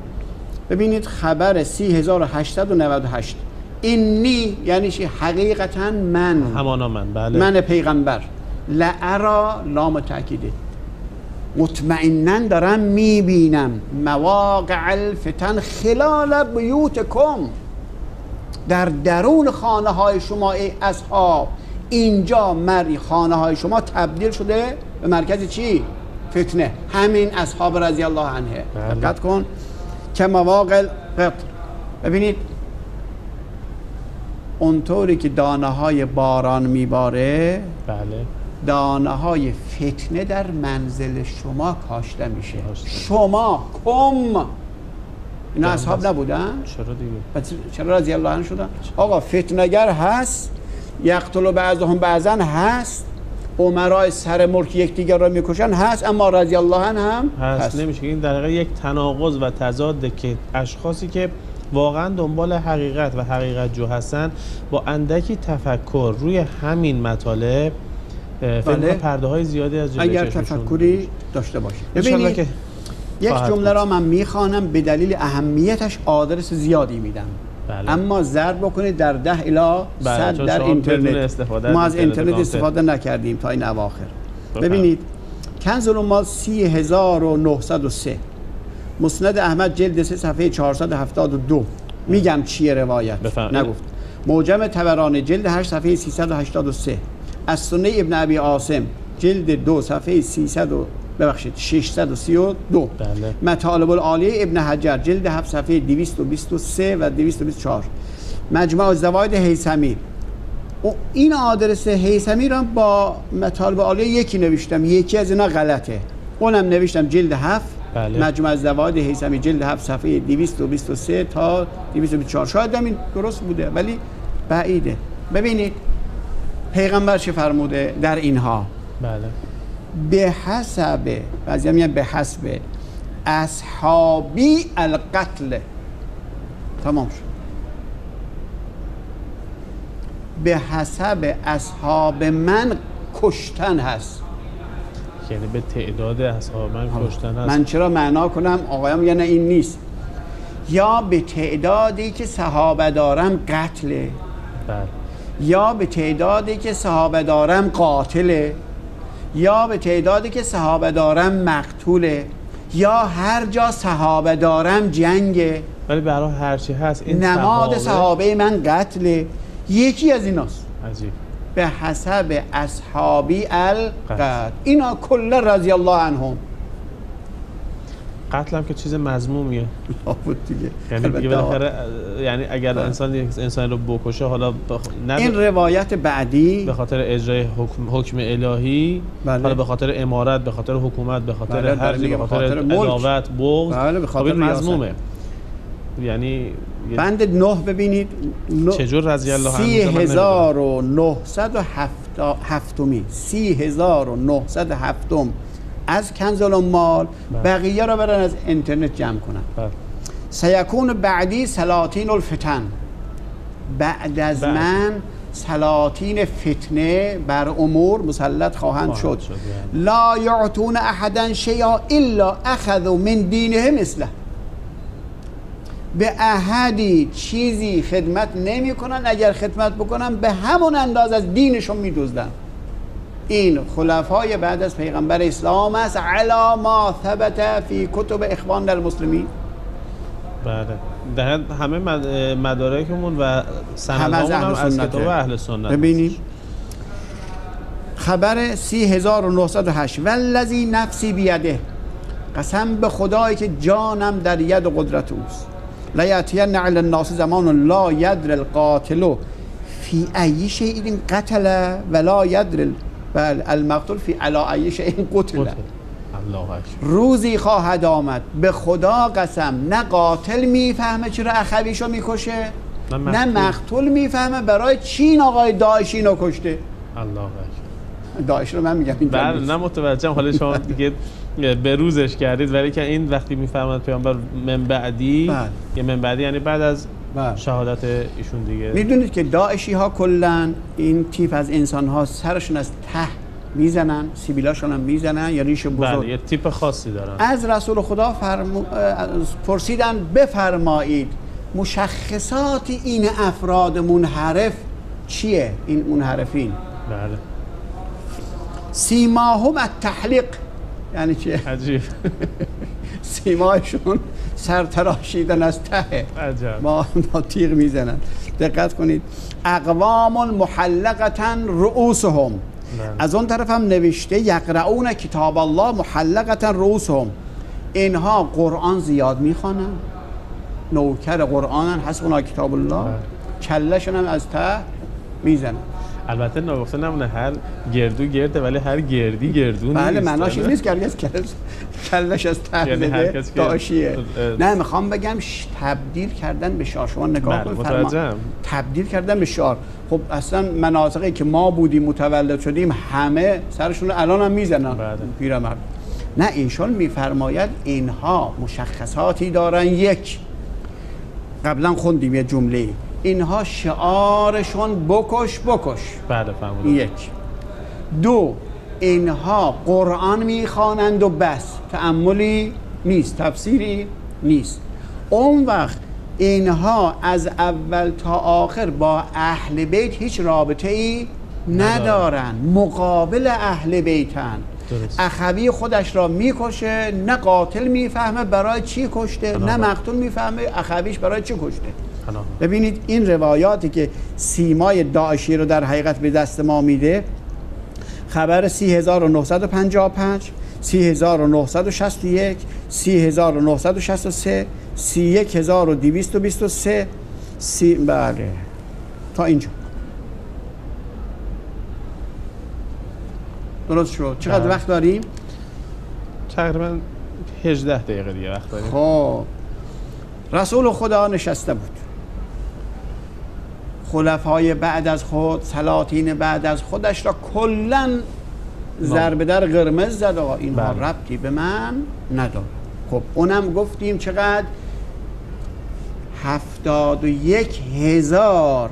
ببینید خبر سی هزار و هشتصد و نود و هشت، اینی یعنی چی؟ حقیقتا من، همانا من، بله، من پیغمبر، لعرا لام تأکیده، مطمئنن دارم میبینم، مواقع الفتن خلال بیوتکم، در درون خانه های شما ای اصحاب، اینجا مری خانه های شما تبدیل شده به مرکز چی؟ فتنه. همین اصحاب رضی الله عنه. دقت کن که مواقع القطر. ببینید اونطوری که دانه های باران میباره، بله، دانه های فتنه در منزل شما کاشته میشه. شما کم اینا اصحاب نبودن؟ چرا دیگه؟ چرا رضی الله عنه شدن؟ آقا فتنگر هست، یقتل بعضهم بعضا هست، عمرای سر ملک یکدیگر را میکشن هست، اما رضی الله عنه هم هست, هست. نمیشه. این در واقع یک تناقض و تضاد که اشخاصی که واقعا دنبال حقیقت و حقیقت جو هستن با اندکی تفکر روی همین مطالب فعلا پرده های زیادی از جلوی چشمشون اگر تفکری داشته باشه. ببینید یک جمله را من میخوانم، به دلیل اهمیتش آدرس زیادی میدم، بله. اما ضرب بکنید در ده الی صد در اینترنت. ما از اینترنت استفاده نکردیم تا این اواخر. ببینید کنز المال سی هزار و نهصد و سه، مسند احمد جلد سه صفحه چهارصد و هفتاد و دو، میگم چیه روایت، نگفت. موجم طبرانی جلد هشت صفحه سیصد و هشتاد و سه، از سنه ابن ابی عاصم جلد دو صفحه سیصد ببخشید ششصد و سی و دو، بله. مطالب العالیه ابن حجر جلد هفت صفحه دویست و بیست و سه و دویست و بیست و چهار. مجموع الزواید هیثمی، این آدرس هیثمی را با مطالب العالیه یکی نوشتم، یکی از اینا غلطه، اونم نوشتم جلد هفت، بله. مجموع الزواید هیثمی جلد هفت صفحه دویست و بیست و سه تا دویست و بیست و چهار. شاید همین درست بوده ولی بعیده. ببینید پیغمبر چه فرموده در اینها، بله. به حسب بعضی میگن به حسب اصحابی القتل، تمام شد. به حسب اصحاب من کشتن هست، یعنی به تعداد اصحاب من آه. کشتن هست. من چرا معنا کنم آقایان میگن این نیست، یا به تعدادی که صحابه دارم قتله، بله، یا به تعدادی که صحابه دارم قاتله، یا به تعدادی که صحابه دارم مقتوله، یا هر جا صحابه دارم جنگه، ولی برای هر چی هست این نماد صحابه... صحابه من قتله، یکی از ایناست. عجیب. به حسب اصحابی القتل، اینا کل رضی الله عنهم. قتل هم که چیز مذمومیه دیگه. یعنی دیگه بالاخره، یعنی اگر ده. انسان یک انسان رو بکشه، حالا بخ... نب... این روایت بعدی به خاطر اجرای حکم حکم الهی، بله. حالا به خاطر امارت، به خاطر حکومت، به خاطر بله. هر چیزی، به خاطر عداوت، بغض، بله، به خاطر مذمومه. یعنی بند نه ببینید چجور رضی الله عنه سی هزار و نهصد و هفت سی هزار و نهصد و هفت از کنز المال، بقیه را برن از اینترنت جمع کنن. بره. سیکون بعدی سلاطین الفتن، بعد از بره. من سلاطین فتنه بر امور مسلط خواهند شد، شد یعنی. لا یعتون احدا شیئا الا اخذوا من دینه مثله، به احدی چیزی خدمت نمی کنن، اگر خدمت بکنن به همون انداز از دینشون می دزدن. این خلفای بعد از پیغمبر اسلام است، علی ما ثبت فی کتب اخوان در مسلمین. بله، در همه مدارکمون و سندامون هم از کتاب اهل سنت. ببینید خبر سی هزار و نهصد و هشت، والذی نفسی بیده، قسم به خدایی که جانم در ید و قدرت اوست، لا یاتین علی الناس زمان لا یدر القاتل فی ای شیء قتل ولا یدر بل المقتول فی علایش این قتل. روزی خواهد آمد به خدا قسم، نه قاتل میفهمه چرا اخویشو میکشه، نه مقتول میفهمه برای چین آقای داعش اینو کشته. الله اکبر. داعش رو من میگم. بله نه متوجهم، حالا شما دیگه به روزش کردید، ولی که این وقتی میفهمند پیامبر من بعدی بل. یه من بعدی یعنی بعد از بل. شهادت ایشون دیگه. میدونید که داعشی ها کلا این تیپ از انسان ها سرشون از ته میزنن، سیبیلاشون هم میزنن، یا ریش بزرگ. بله یه تیپ خاصی دارن. از رسول خدا فرمو... پرسیدن بفرمایید مشخصات این افراد منحرف چیه؟ این منحرفین بله سیماهم التحلیق یعنی چیه؟ عجیب سیمایشون سر تراشیدن از ته، با تیغ میزنن. دقت کنید اقوام محلقتا رؤوسهم، از اون طرف هم نوشته یقرؤون کتاب الله محلقتا رؤوسهم، اینها قرآن زیاد میخوانن، نوکر قرآنن، حسبنا کتاب الله، کلشون هم از ته میزنن. البته نگفته نمونه هر گردو گرده، ولی هر گردی گردو نیست. بله معناش این نیست که هرگز کلش از تحلیده داشیه. نه میخوام بگم تبدیل کردن به شعر، شما نگاه کنید فرما تبدیل کردن به شعر. خب اصلا مناطقی که ما بودیم متولد شدیم همه سرشون الان هم میزنن پیرمرد. نه ایشون میفرماید اینها مشخصاتی دارن. یک قبلا خوندیم یه جمله، اینها شعارشون بکش بکش. بله فهمیدم. یک. دو، اینها قرآن میخوانند و بس، تأملی نیست، تفسیری نیست. اون وقت اینها از اول تا آخر با اهل بیت هیچ رابطه ای ندارن، مقابل اهل بیتن. اخوی خودش را میکشه، نه قاتل میفهمه برای چی کشته، نه مقتول میفهمه اخویش برای چی کشته. ببینید این روایاتی که سیمای داعشی رو در حقیقت به دست ما میده، خبر سی هزار و نهصد و پنجاه و پنج، سی هزار و نهصد و شصت و یک، سی هزار و نهصد و شصت و سه، سی و یک هزار و دویست و بیست و سه، سی... بله تا اینجا درست شد. چقدر ده. وقت داریم؟ تقریبا هجده دقیقه دیگه وقت داریم. خب رسول خدا نشسته بود، خلفای بعد از خود، سلاطین بعد از خودش را کلن ضرب در قرمز زد، آقا اینها ربطی به من نداره. خب اونم گفتیم چقدر؟ هفتاد و یک هزار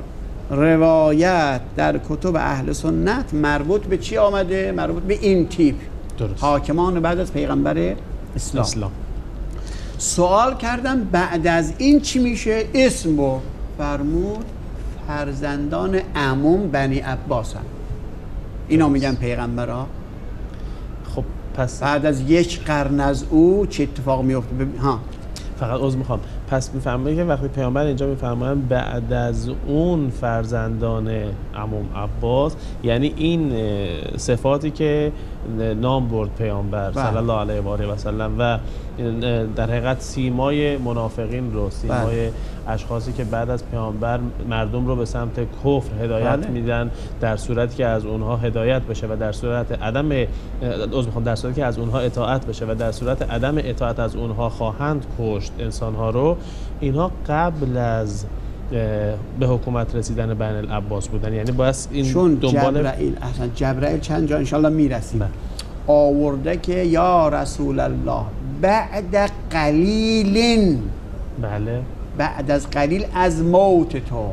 روایت در کتب اهل سنت مربوط به چی آمده؟ مربوط به این تیپ درست. حاکمان بعد از پیغمبر اسلام, اسلام. سوال کردم بعد از این چی میشه؟ اسم بود، فرمود فرزندان عموم بنی عباس هم اینا میگن پیغمبرها. خب پس بعد از یک قرن از او چه اتفاق میفته؟ بب... ها فقط عذر میخوام. پس میفهمه که وقتی پیامبر اینجا میفهمن بعد از اون فرزندان عموم عباس، یعنی این صفاتی که نام برد پیامبر صلی الله علیه و آله و سلم و در حقیقت سیمای منافقین رو، سیمای اشخاصی که بعد از پیامبر مردم رو به سمت کفر هدایت میدن، در صورتی که از اونها هدایت بشه و در صورت عدم عذر میخوام در صورتی که از اونها اطاعت بشه و در صورت عدم اطاعت از اونها خواهند کشت انسانها رو. اینها قبل از به حکومت رسیدن بنی العباس بودن، یعنی باید این چون دنبال جبرائیل، اصلا جبرائیل چند جا انشالله میرسیم، آورده که یا رسول الله بعد قلیل، بله بعد از قلیل از موت تو،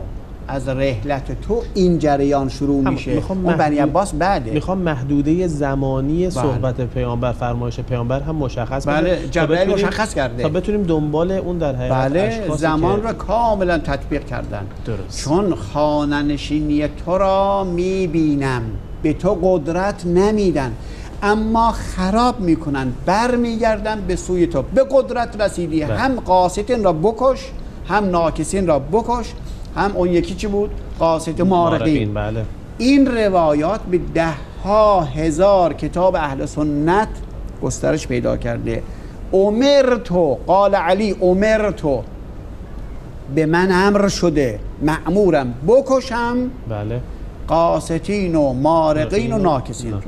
از رحلت تو این جریان شروع میشه. اون بنی عباس بعده. میخوام محدوده زمانی صحبت بله. پیامبر، فرمایش پیامبر هم مشخص بله. بله جبرئیل مشخص کرده تا بتونیم دنبال اون در حقیقت بله زمان را کاملا تطبیق کردن. درست. چون خانه‌نشینی تو را میبینم، به تو قدرت نمیدن اما خراب میکنن، برمیگردن به سوی تو. به قدرت رسیدی بله. هم قاسطین را بکش، هم ناکسین را بکش، هم اون یکی چی بود؟ قاسط مارقین. بله. این روایات به ده ها هزار کتاب اهل سنت گسترش پیدا کرده. امرتو قال علی امرتو، به من امر شده، مأمورم بکشم بله قاسطین و مارقین و ناکسین. بله.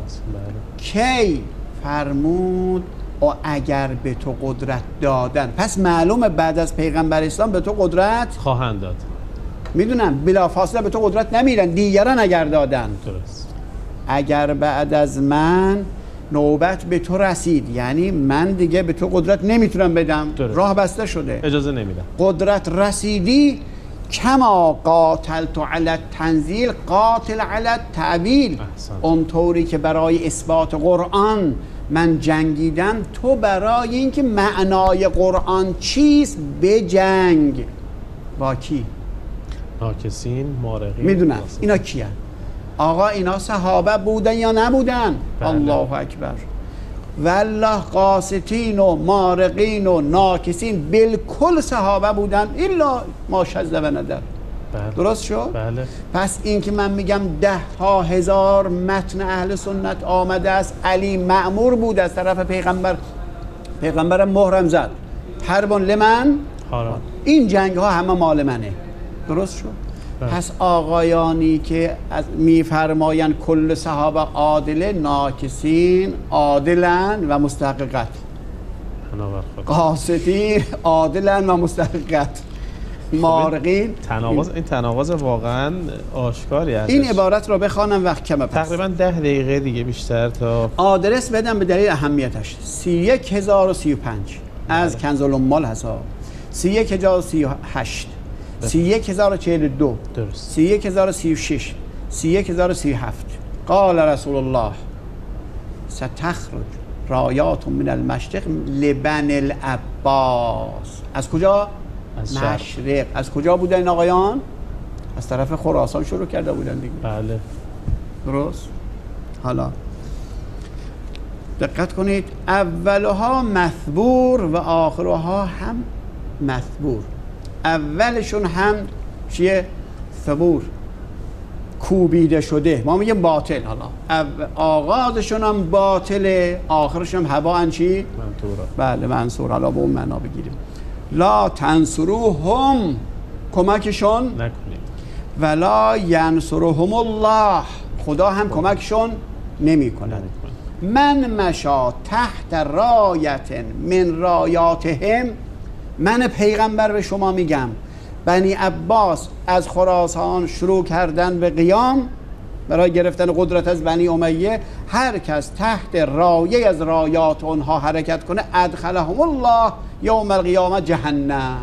کی فرمود و اگر به تو قدرت دادن. پس معلومه بعد از پیغمبر اسلام به تو قدرت خواهند داد، میدونم بلافاصله به تو قدرت نمیرن، دیگران اگر دادن. درست. اگر بعد از من نوبت به تو رسید، یعنی من دیگه به تو قدرت نمیتونم بدم، داره. راه بسته شده، اجازه نمیدم. قدرت رسیدی، کما قاتل تو علت تنزیل قاتل علت تعبیل، اونطوری که برای اثبات قرآن من جنگیدم، تو برای اینکه معنای قرآن چیست به جنگ با کی؟ ناکسین، مارقین، میدونم اینا کیه؟ آقا اینا صحابه بودن یا نبودن؟ بله. الله اکبر. والله قاسطین و مارقین و ناکسین بالکل صحابه بودن الا ما شذ و ندر. بله. درست شد؟ بله. پس این که من میگم ده ها هزار متن اهل سنت آمده است، علی مأمور بود از طرف پیغمبر، پیغمبرم مهرم زد حربون لمن حارم، این جنگ ها همه مال منه. درست شد؟ بله. پس آقایانی که میفرمایند کل صحابه عادل، ناکسین عادلن و مستحق قتل، قاسطین عادلن و مستحق قتل، مارقین، تناقض، این تناقض واقعا آشکاری هست. این عبارت رو بخوانم وقت کمه، پس تقریبا ده دقیقه دیگه بیشتر تا آدرس بدم به دلیل اهمیتش. سی و یک هزار و سی و پنج از کنز الاموال حساب، سی و یک هزار و سی و هشت، سی و یک هزار و چهل و دو، سی و یک هزار و سی و شش، سی و یک هزار و سی و هفت. قال رسول الله ستخرج رایات من المشرق لبن العباس. از کجا؟ از مشرق. از کجا بودن این آقایان؟ از طرف خراسان شروع کرده بودن دیگه. بله. درست؟ حالا دقت کنید، اولها مثبور و آخرها هم مثبور. اولشون هم چیه؟ ثبور، کوبیده شده، ما میگیم باطل. حالا آغازشون هم باطله، آخرشون هم هباء چی؟ منثورا. بله منثور، حالا به اون معنا بگیریم. لا تنصروهم، کمکشون نکنید، ولا ینصرهم الله، خدا هم کمکشون نمیکنه. من مشا تحت رایت من رایاتهم، من پیغمبر به شما میگم بنی عباس از خراسان شروع کردن به قیام برای گرفتن قدرت از بنی امیه، هر کس تحت رایه از رایات اونها حرکت کنه ادخلهم الله یوم القیامه جهنم.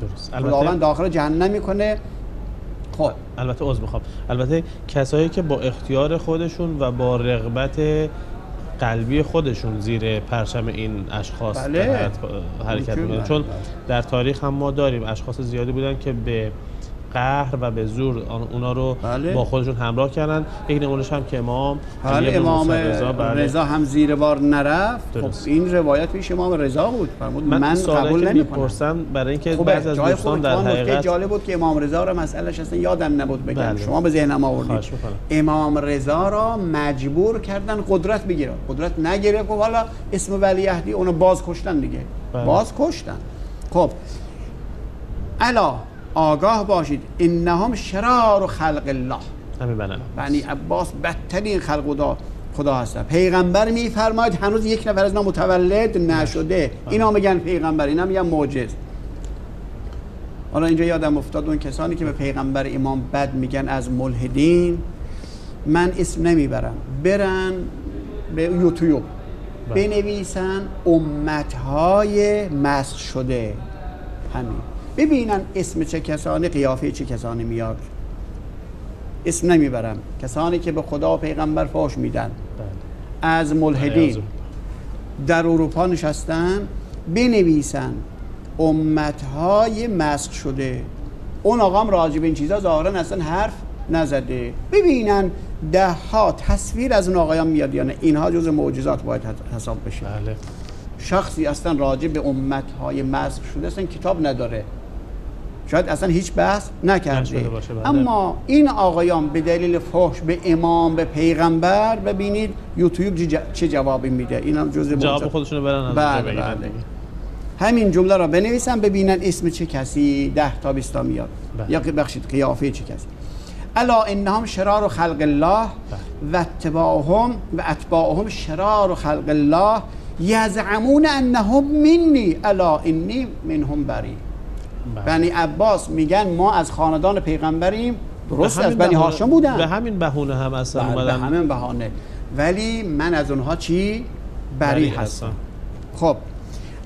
درست. خداوند داخل جهنم میکنه. خب البته عذر بخوام، البته کسایی که با اختیار خودشون و با رغبت قلبی خودشون زیر پرچم این اشخاص بله. حرکت میکنن، چون در تاریخ هم ما داریم اشخاص زیادی بودن که به قهر و به زور اونا رو بله. با خودشون همراه کردن. یک نمونش هم که امام بله. امام رضا, بله. رضا هم زیر بار نرفت. خب این روایت پیش امام رضا بود، فرمود من, من قبول نمی‌کنم، برای اینکه بعض از دوستان در حقیقت جالب بود که امام رضا رو مسئلهش اصلا یادم نبود بگم بله. شما به ذهنم آوردید. امام رضا را مجبور کردن قدرت بگیره، قدرت نگرفت و حالا اسم ولی عهدی اونو باز کشتن دیگه بله. باز کشتن. خب الا آگاه باشید انهم شرار و خلق الله، بنی عباس بدترین خلق خدا خدا هستن. پیغمبر میفرماید هنوز یک نفر از اینا متولد نشده، اینا میگن پیغمبر، اینا میگن معجز. حالا اینجا یادم افتاد اون کسانی که به پیغمبر امام بد میگن از ملحدین، من اسم نمیبرم، برن به یوتیوب بنویسن امتهای مسخ شده، همین ببینن اسم چه کسانی، قیافه چه کسانی میاد. اسم نمیبرم، کسانی که به خدا و پیغمبر فحش میدن از ملحدین در اروپا نشستن، بنویسن امتهای مسخ شده. اون آقام راجع به این چیزا ظاهرا اصلا حرف نزده، ببینن ده ها تصویر از اون آقایان میاد یا نه. اینها جز معجزات باید حساب بشه. بله. شخصی اصلا راجع به امتهای مسخ شده اصلا کتاب نداره، شاید اصلا هیچ بحث نکرده. اما این آقایان به دلیل فحش به امام، به پیغمبر، ببینید یوتیوب جی جا... چه جوابی میده. اینم جزء جواب خودشونو برن بله بله. همین جمله را بنویسن ببینن اسم چه کسی ده تا بیست تا میاد بله. یا ببخشید قیافه چه کسی. الا انهم شرار خلق الله و اتباعهم و اتباعهم شرار خلق الله یزعمون انهم منی الا انی منهم بری. بنی عباس میگن ما از خاندان پیغمبریم، درست از بنی هاشم بودن، به همین بهونه هم اصلا اومدن، به همین بهانه، ولی من از اونها چی؟ بری هستم. خب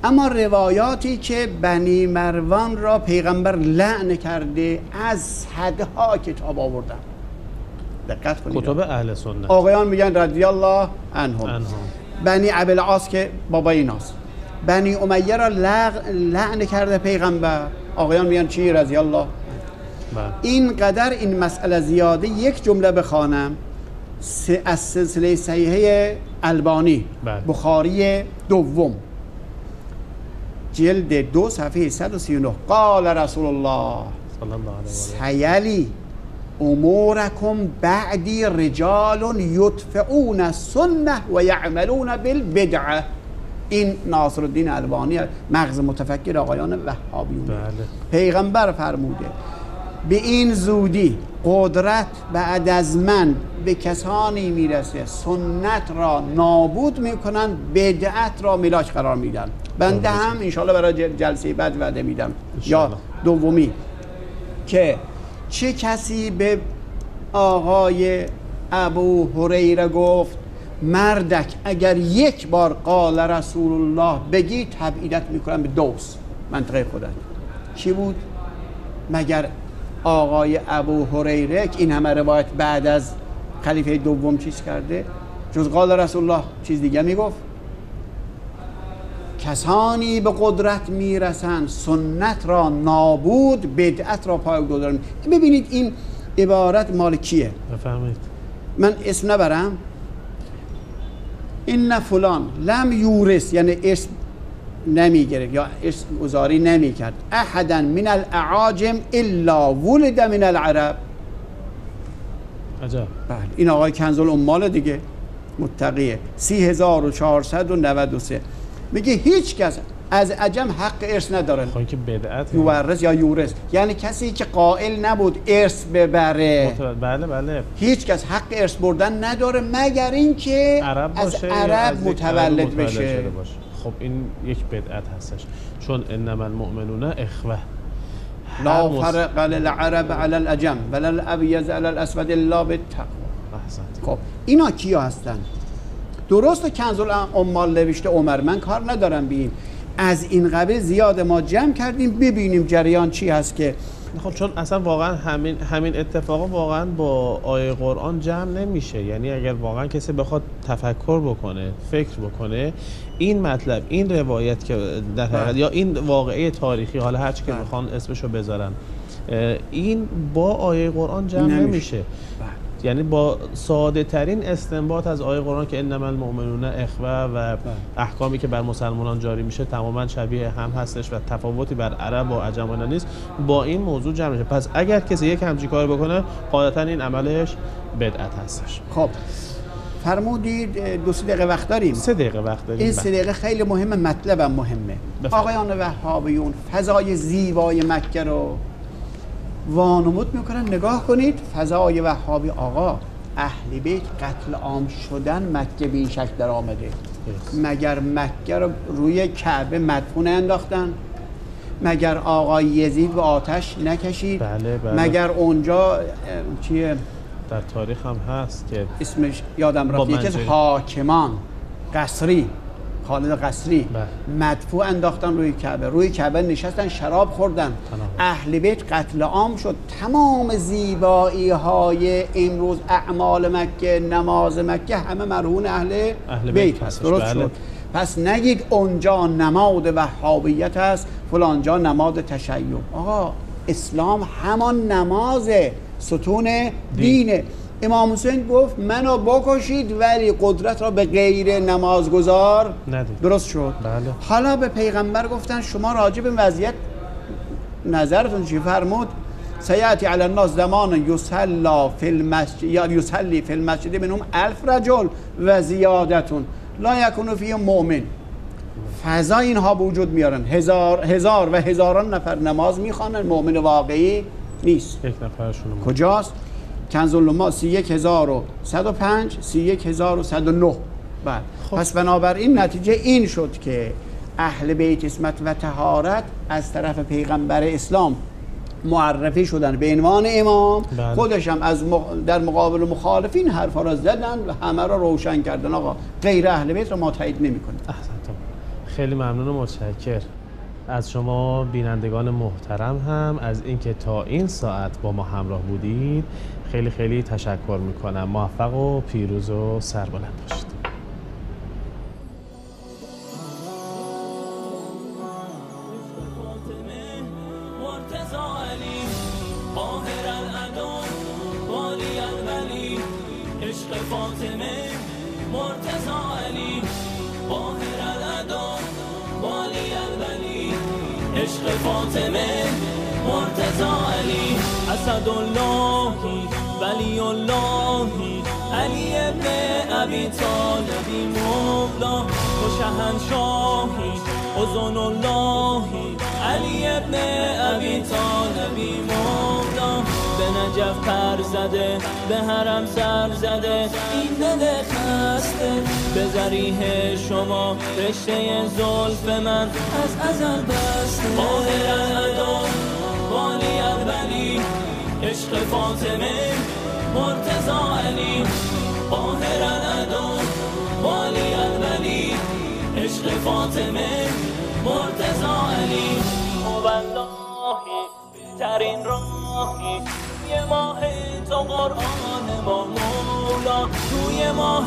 اما روایاتی که بنی مروان را پیغمبر لعن کرده از صدها کتاب آوردن، دقت کنید، کتاب اهل سنت آقایان میگن رضی الله عنهم، عنهم. بنی ابوالعاص که بابای ایناست، بنی امیه را لغ... لعن کرده پیغمبر، آقایان میگن چی؟ رضی الله. اینقدر این مسئله زیاده. یک جمله بخوانم از سلسله صحیحه البانی، بله. بخاری دوم جلد دو صفحه صد و سی و نه، قال رسول الله سیلی امورکم بعدی رجال یطفئون السنه و یعملون بالبدعه. این ناصرالدین البانی، مغز متفکر آقایان وهابیون، بله. پیغمبر فرموده به این زودی قدرت بعد از من به کسانی میرسه سنت را نابود میکنن، بدعت را ملاج قرار میدن. بنده هم انشالله برای جلسه بعد وعده میدم یا دومی که چه کسی به آقای ابو هریره گفت مردک اگر یک بار قال رسول الله بگی تبعیدت میکنم به دوس منطقه خودت. چی بود؟ مگر آقای ابو هریره که این همه روایت بعد از خلیفه دوم چیز کرده جز قال رسول الله چیز دیگه میگفت؟ کسانی به قدرت میرسن سنت را نابود، بدعت را پایگذار. ببینید این عبارت مال کیه؟ بفهمید. من اسم نبرم، این فلان لم یورث، یعنی اسم نمی گرفت یا اسم گذاری نمی کرد، احدا من الاعاجم الا ولد من العرب. عجب. بله این آقای کنز الاموال دیگه، متقیه، سی هزار و چهارصد و نود و سه، میگه هیچ کس از عجم حق ارث نداره. خب که بدعت یورث یا یورث یعنی کسی که قائل نبود ارث ببره. بله بله. هیچ کس حق ارث بردن نداره مگر اینکه از عرب متولد بشه. خب این یک بدعت هستش، چون انما المؤمنون اخوه لا فرق للعرب علی العجم ولا الابیض علی الاسود الا بالتقوا. احسنت. خب اینا کیا هستن؟ درست کنز الاموال نوشته عمر، من کار ندارم به این، از این قبیل زیاد ما جمع کردیم ببینیم جریان چی هست که خب چون اصلا واقعا همین همین اتفاقا واقعا با آیه قرآن جمع نمیشه. یعنی اگر واقعا کسی بخواد تفکر بکنه، فکر بکنه، این مطلب، این روایت که در حقیقت یا این واقعه تاریخی، حالا هر چی که بخوان اسمشو بذارن، این با آیه قرآن جمع نمیشه. یعنی با ساده ترین استنباط از آیه قرآن که انما المؤمنون اخوه و احکامی که بر مسلمانان جاری میشه تماما شبیه هم هستش و تفاوتی بر عرب و عجم اینا نیست، با این موضوع جمع میشه. پس اگر کسی یک همچین کار بکنه قاعدتا این عملش بدعت هستش. خب فرمودید دو سه دقیقه وقت داریم، سه دقیقه وقت داریم، این سه دقیقه خیلی مهمه، مطلبم مهمه. آقایان وهابیون فضای زیبای مکه رو وانمود میکنن. نگاه کنید فضای وهابی، آقا اهل بیت قتل عام شدن مکه به این شکل در آمده، مگر مکه رو روی کعبه مدفونه انداختن؟ مگر آقای یزید به آتش نکشید؟ بله بله. مگر اونجا چیه در تاریخ هم هست که اسمش یادم رفت، یکی از حاکمان قصری، خالد قصری، بله. مدفوع انداختن روی کعبه، روی کعبه نشستن شراب خوردن. اهل بیت قتل عام شد. تمام زیبایی های امروز، اعمال مکه، نماز مکه، همه مرهون اهل, اهل بیت هست. درست بله. شد. پس نگید اونجا نماد وهابیت هست، فلانجا نماد تشیع. آقا اسلام همان نمازه، ستون دینه. امام حسین گفت منو بکشید ولی قدرت را به غیر نمازگزار ندید. درست شد. بله. حالا به پیغمبر گفتن شما راجع به وضعیت نظرتون چی؟ فرمود سیاتی علی الناس زمان یصلی فی المسجد یا یصلی فی المسجد منهم الف رجل و زیادتون لا یکون فی مؤمن. فضا اینها به وجود میارن، هزار هزار و هزاران نفر نماز میخوانن، مؤمن واقعی نیست. یک نفرشون کجاست؟ کنزالما سی و یک هزار و صد و پنج، سی و یک هزار و صد و نه. بعد پس بنابراین نتیجه این شد که اهل بیت عصمت و طهارت از طرف پیغمبر اسلام معرفی شدن به عنوان امام، بله. خودش هم از مق... در مقابل مخالفین حرفا را زدن و همه را روشن کردن. آقا غیر اهل بیت را ما تایید نمی‌کنیم. احسنتم. خیلی ممنون و متشکر از شما بینندگان محترم، هم از اینکه تا این ساعت با ما همراه بودید خیلی خیلی تشکر میکنم. موفق و پیروز و سربلند باشید. فاطمه مرتضی علی اسداللهی ولی اللهی علی ابن ابی طالب مولا و شهنشاهی اذن اللهی علی ابن ابی طالب مولا به نجف پر زده به حرم سر زده این دل خسته به ذریح شما رشته زلف من از ازل بسته باهر الادام والی اولی عشق فاطمه مرتضی علی باهر الادام والی اولی عشق فاطمه مرتضی علی والله بهترین راهی توی ماه تو قرآن ما مولا توی ماه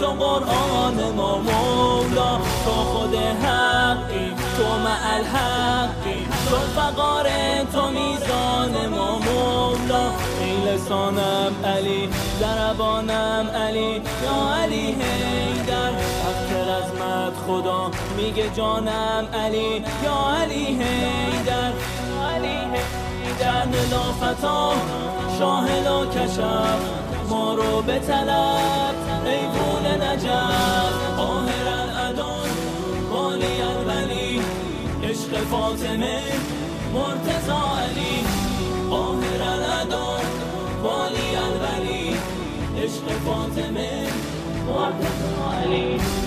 تو قرآن ما مولا تو خود حقی تو مع الحقی تو فقار تو میزان ما مولا ای لسانم علی زربانم علی یا علی حیدر افتر از مد خدا میگه جانم علی یا علی حیدر جند لا فتا شاه لا کشف ما رو به طلب ای بول نجف آهر الادان والی الولی عشق فاطمه مرتضی علی آهر الادان والی الولی عشق فاطمه مرتضی علی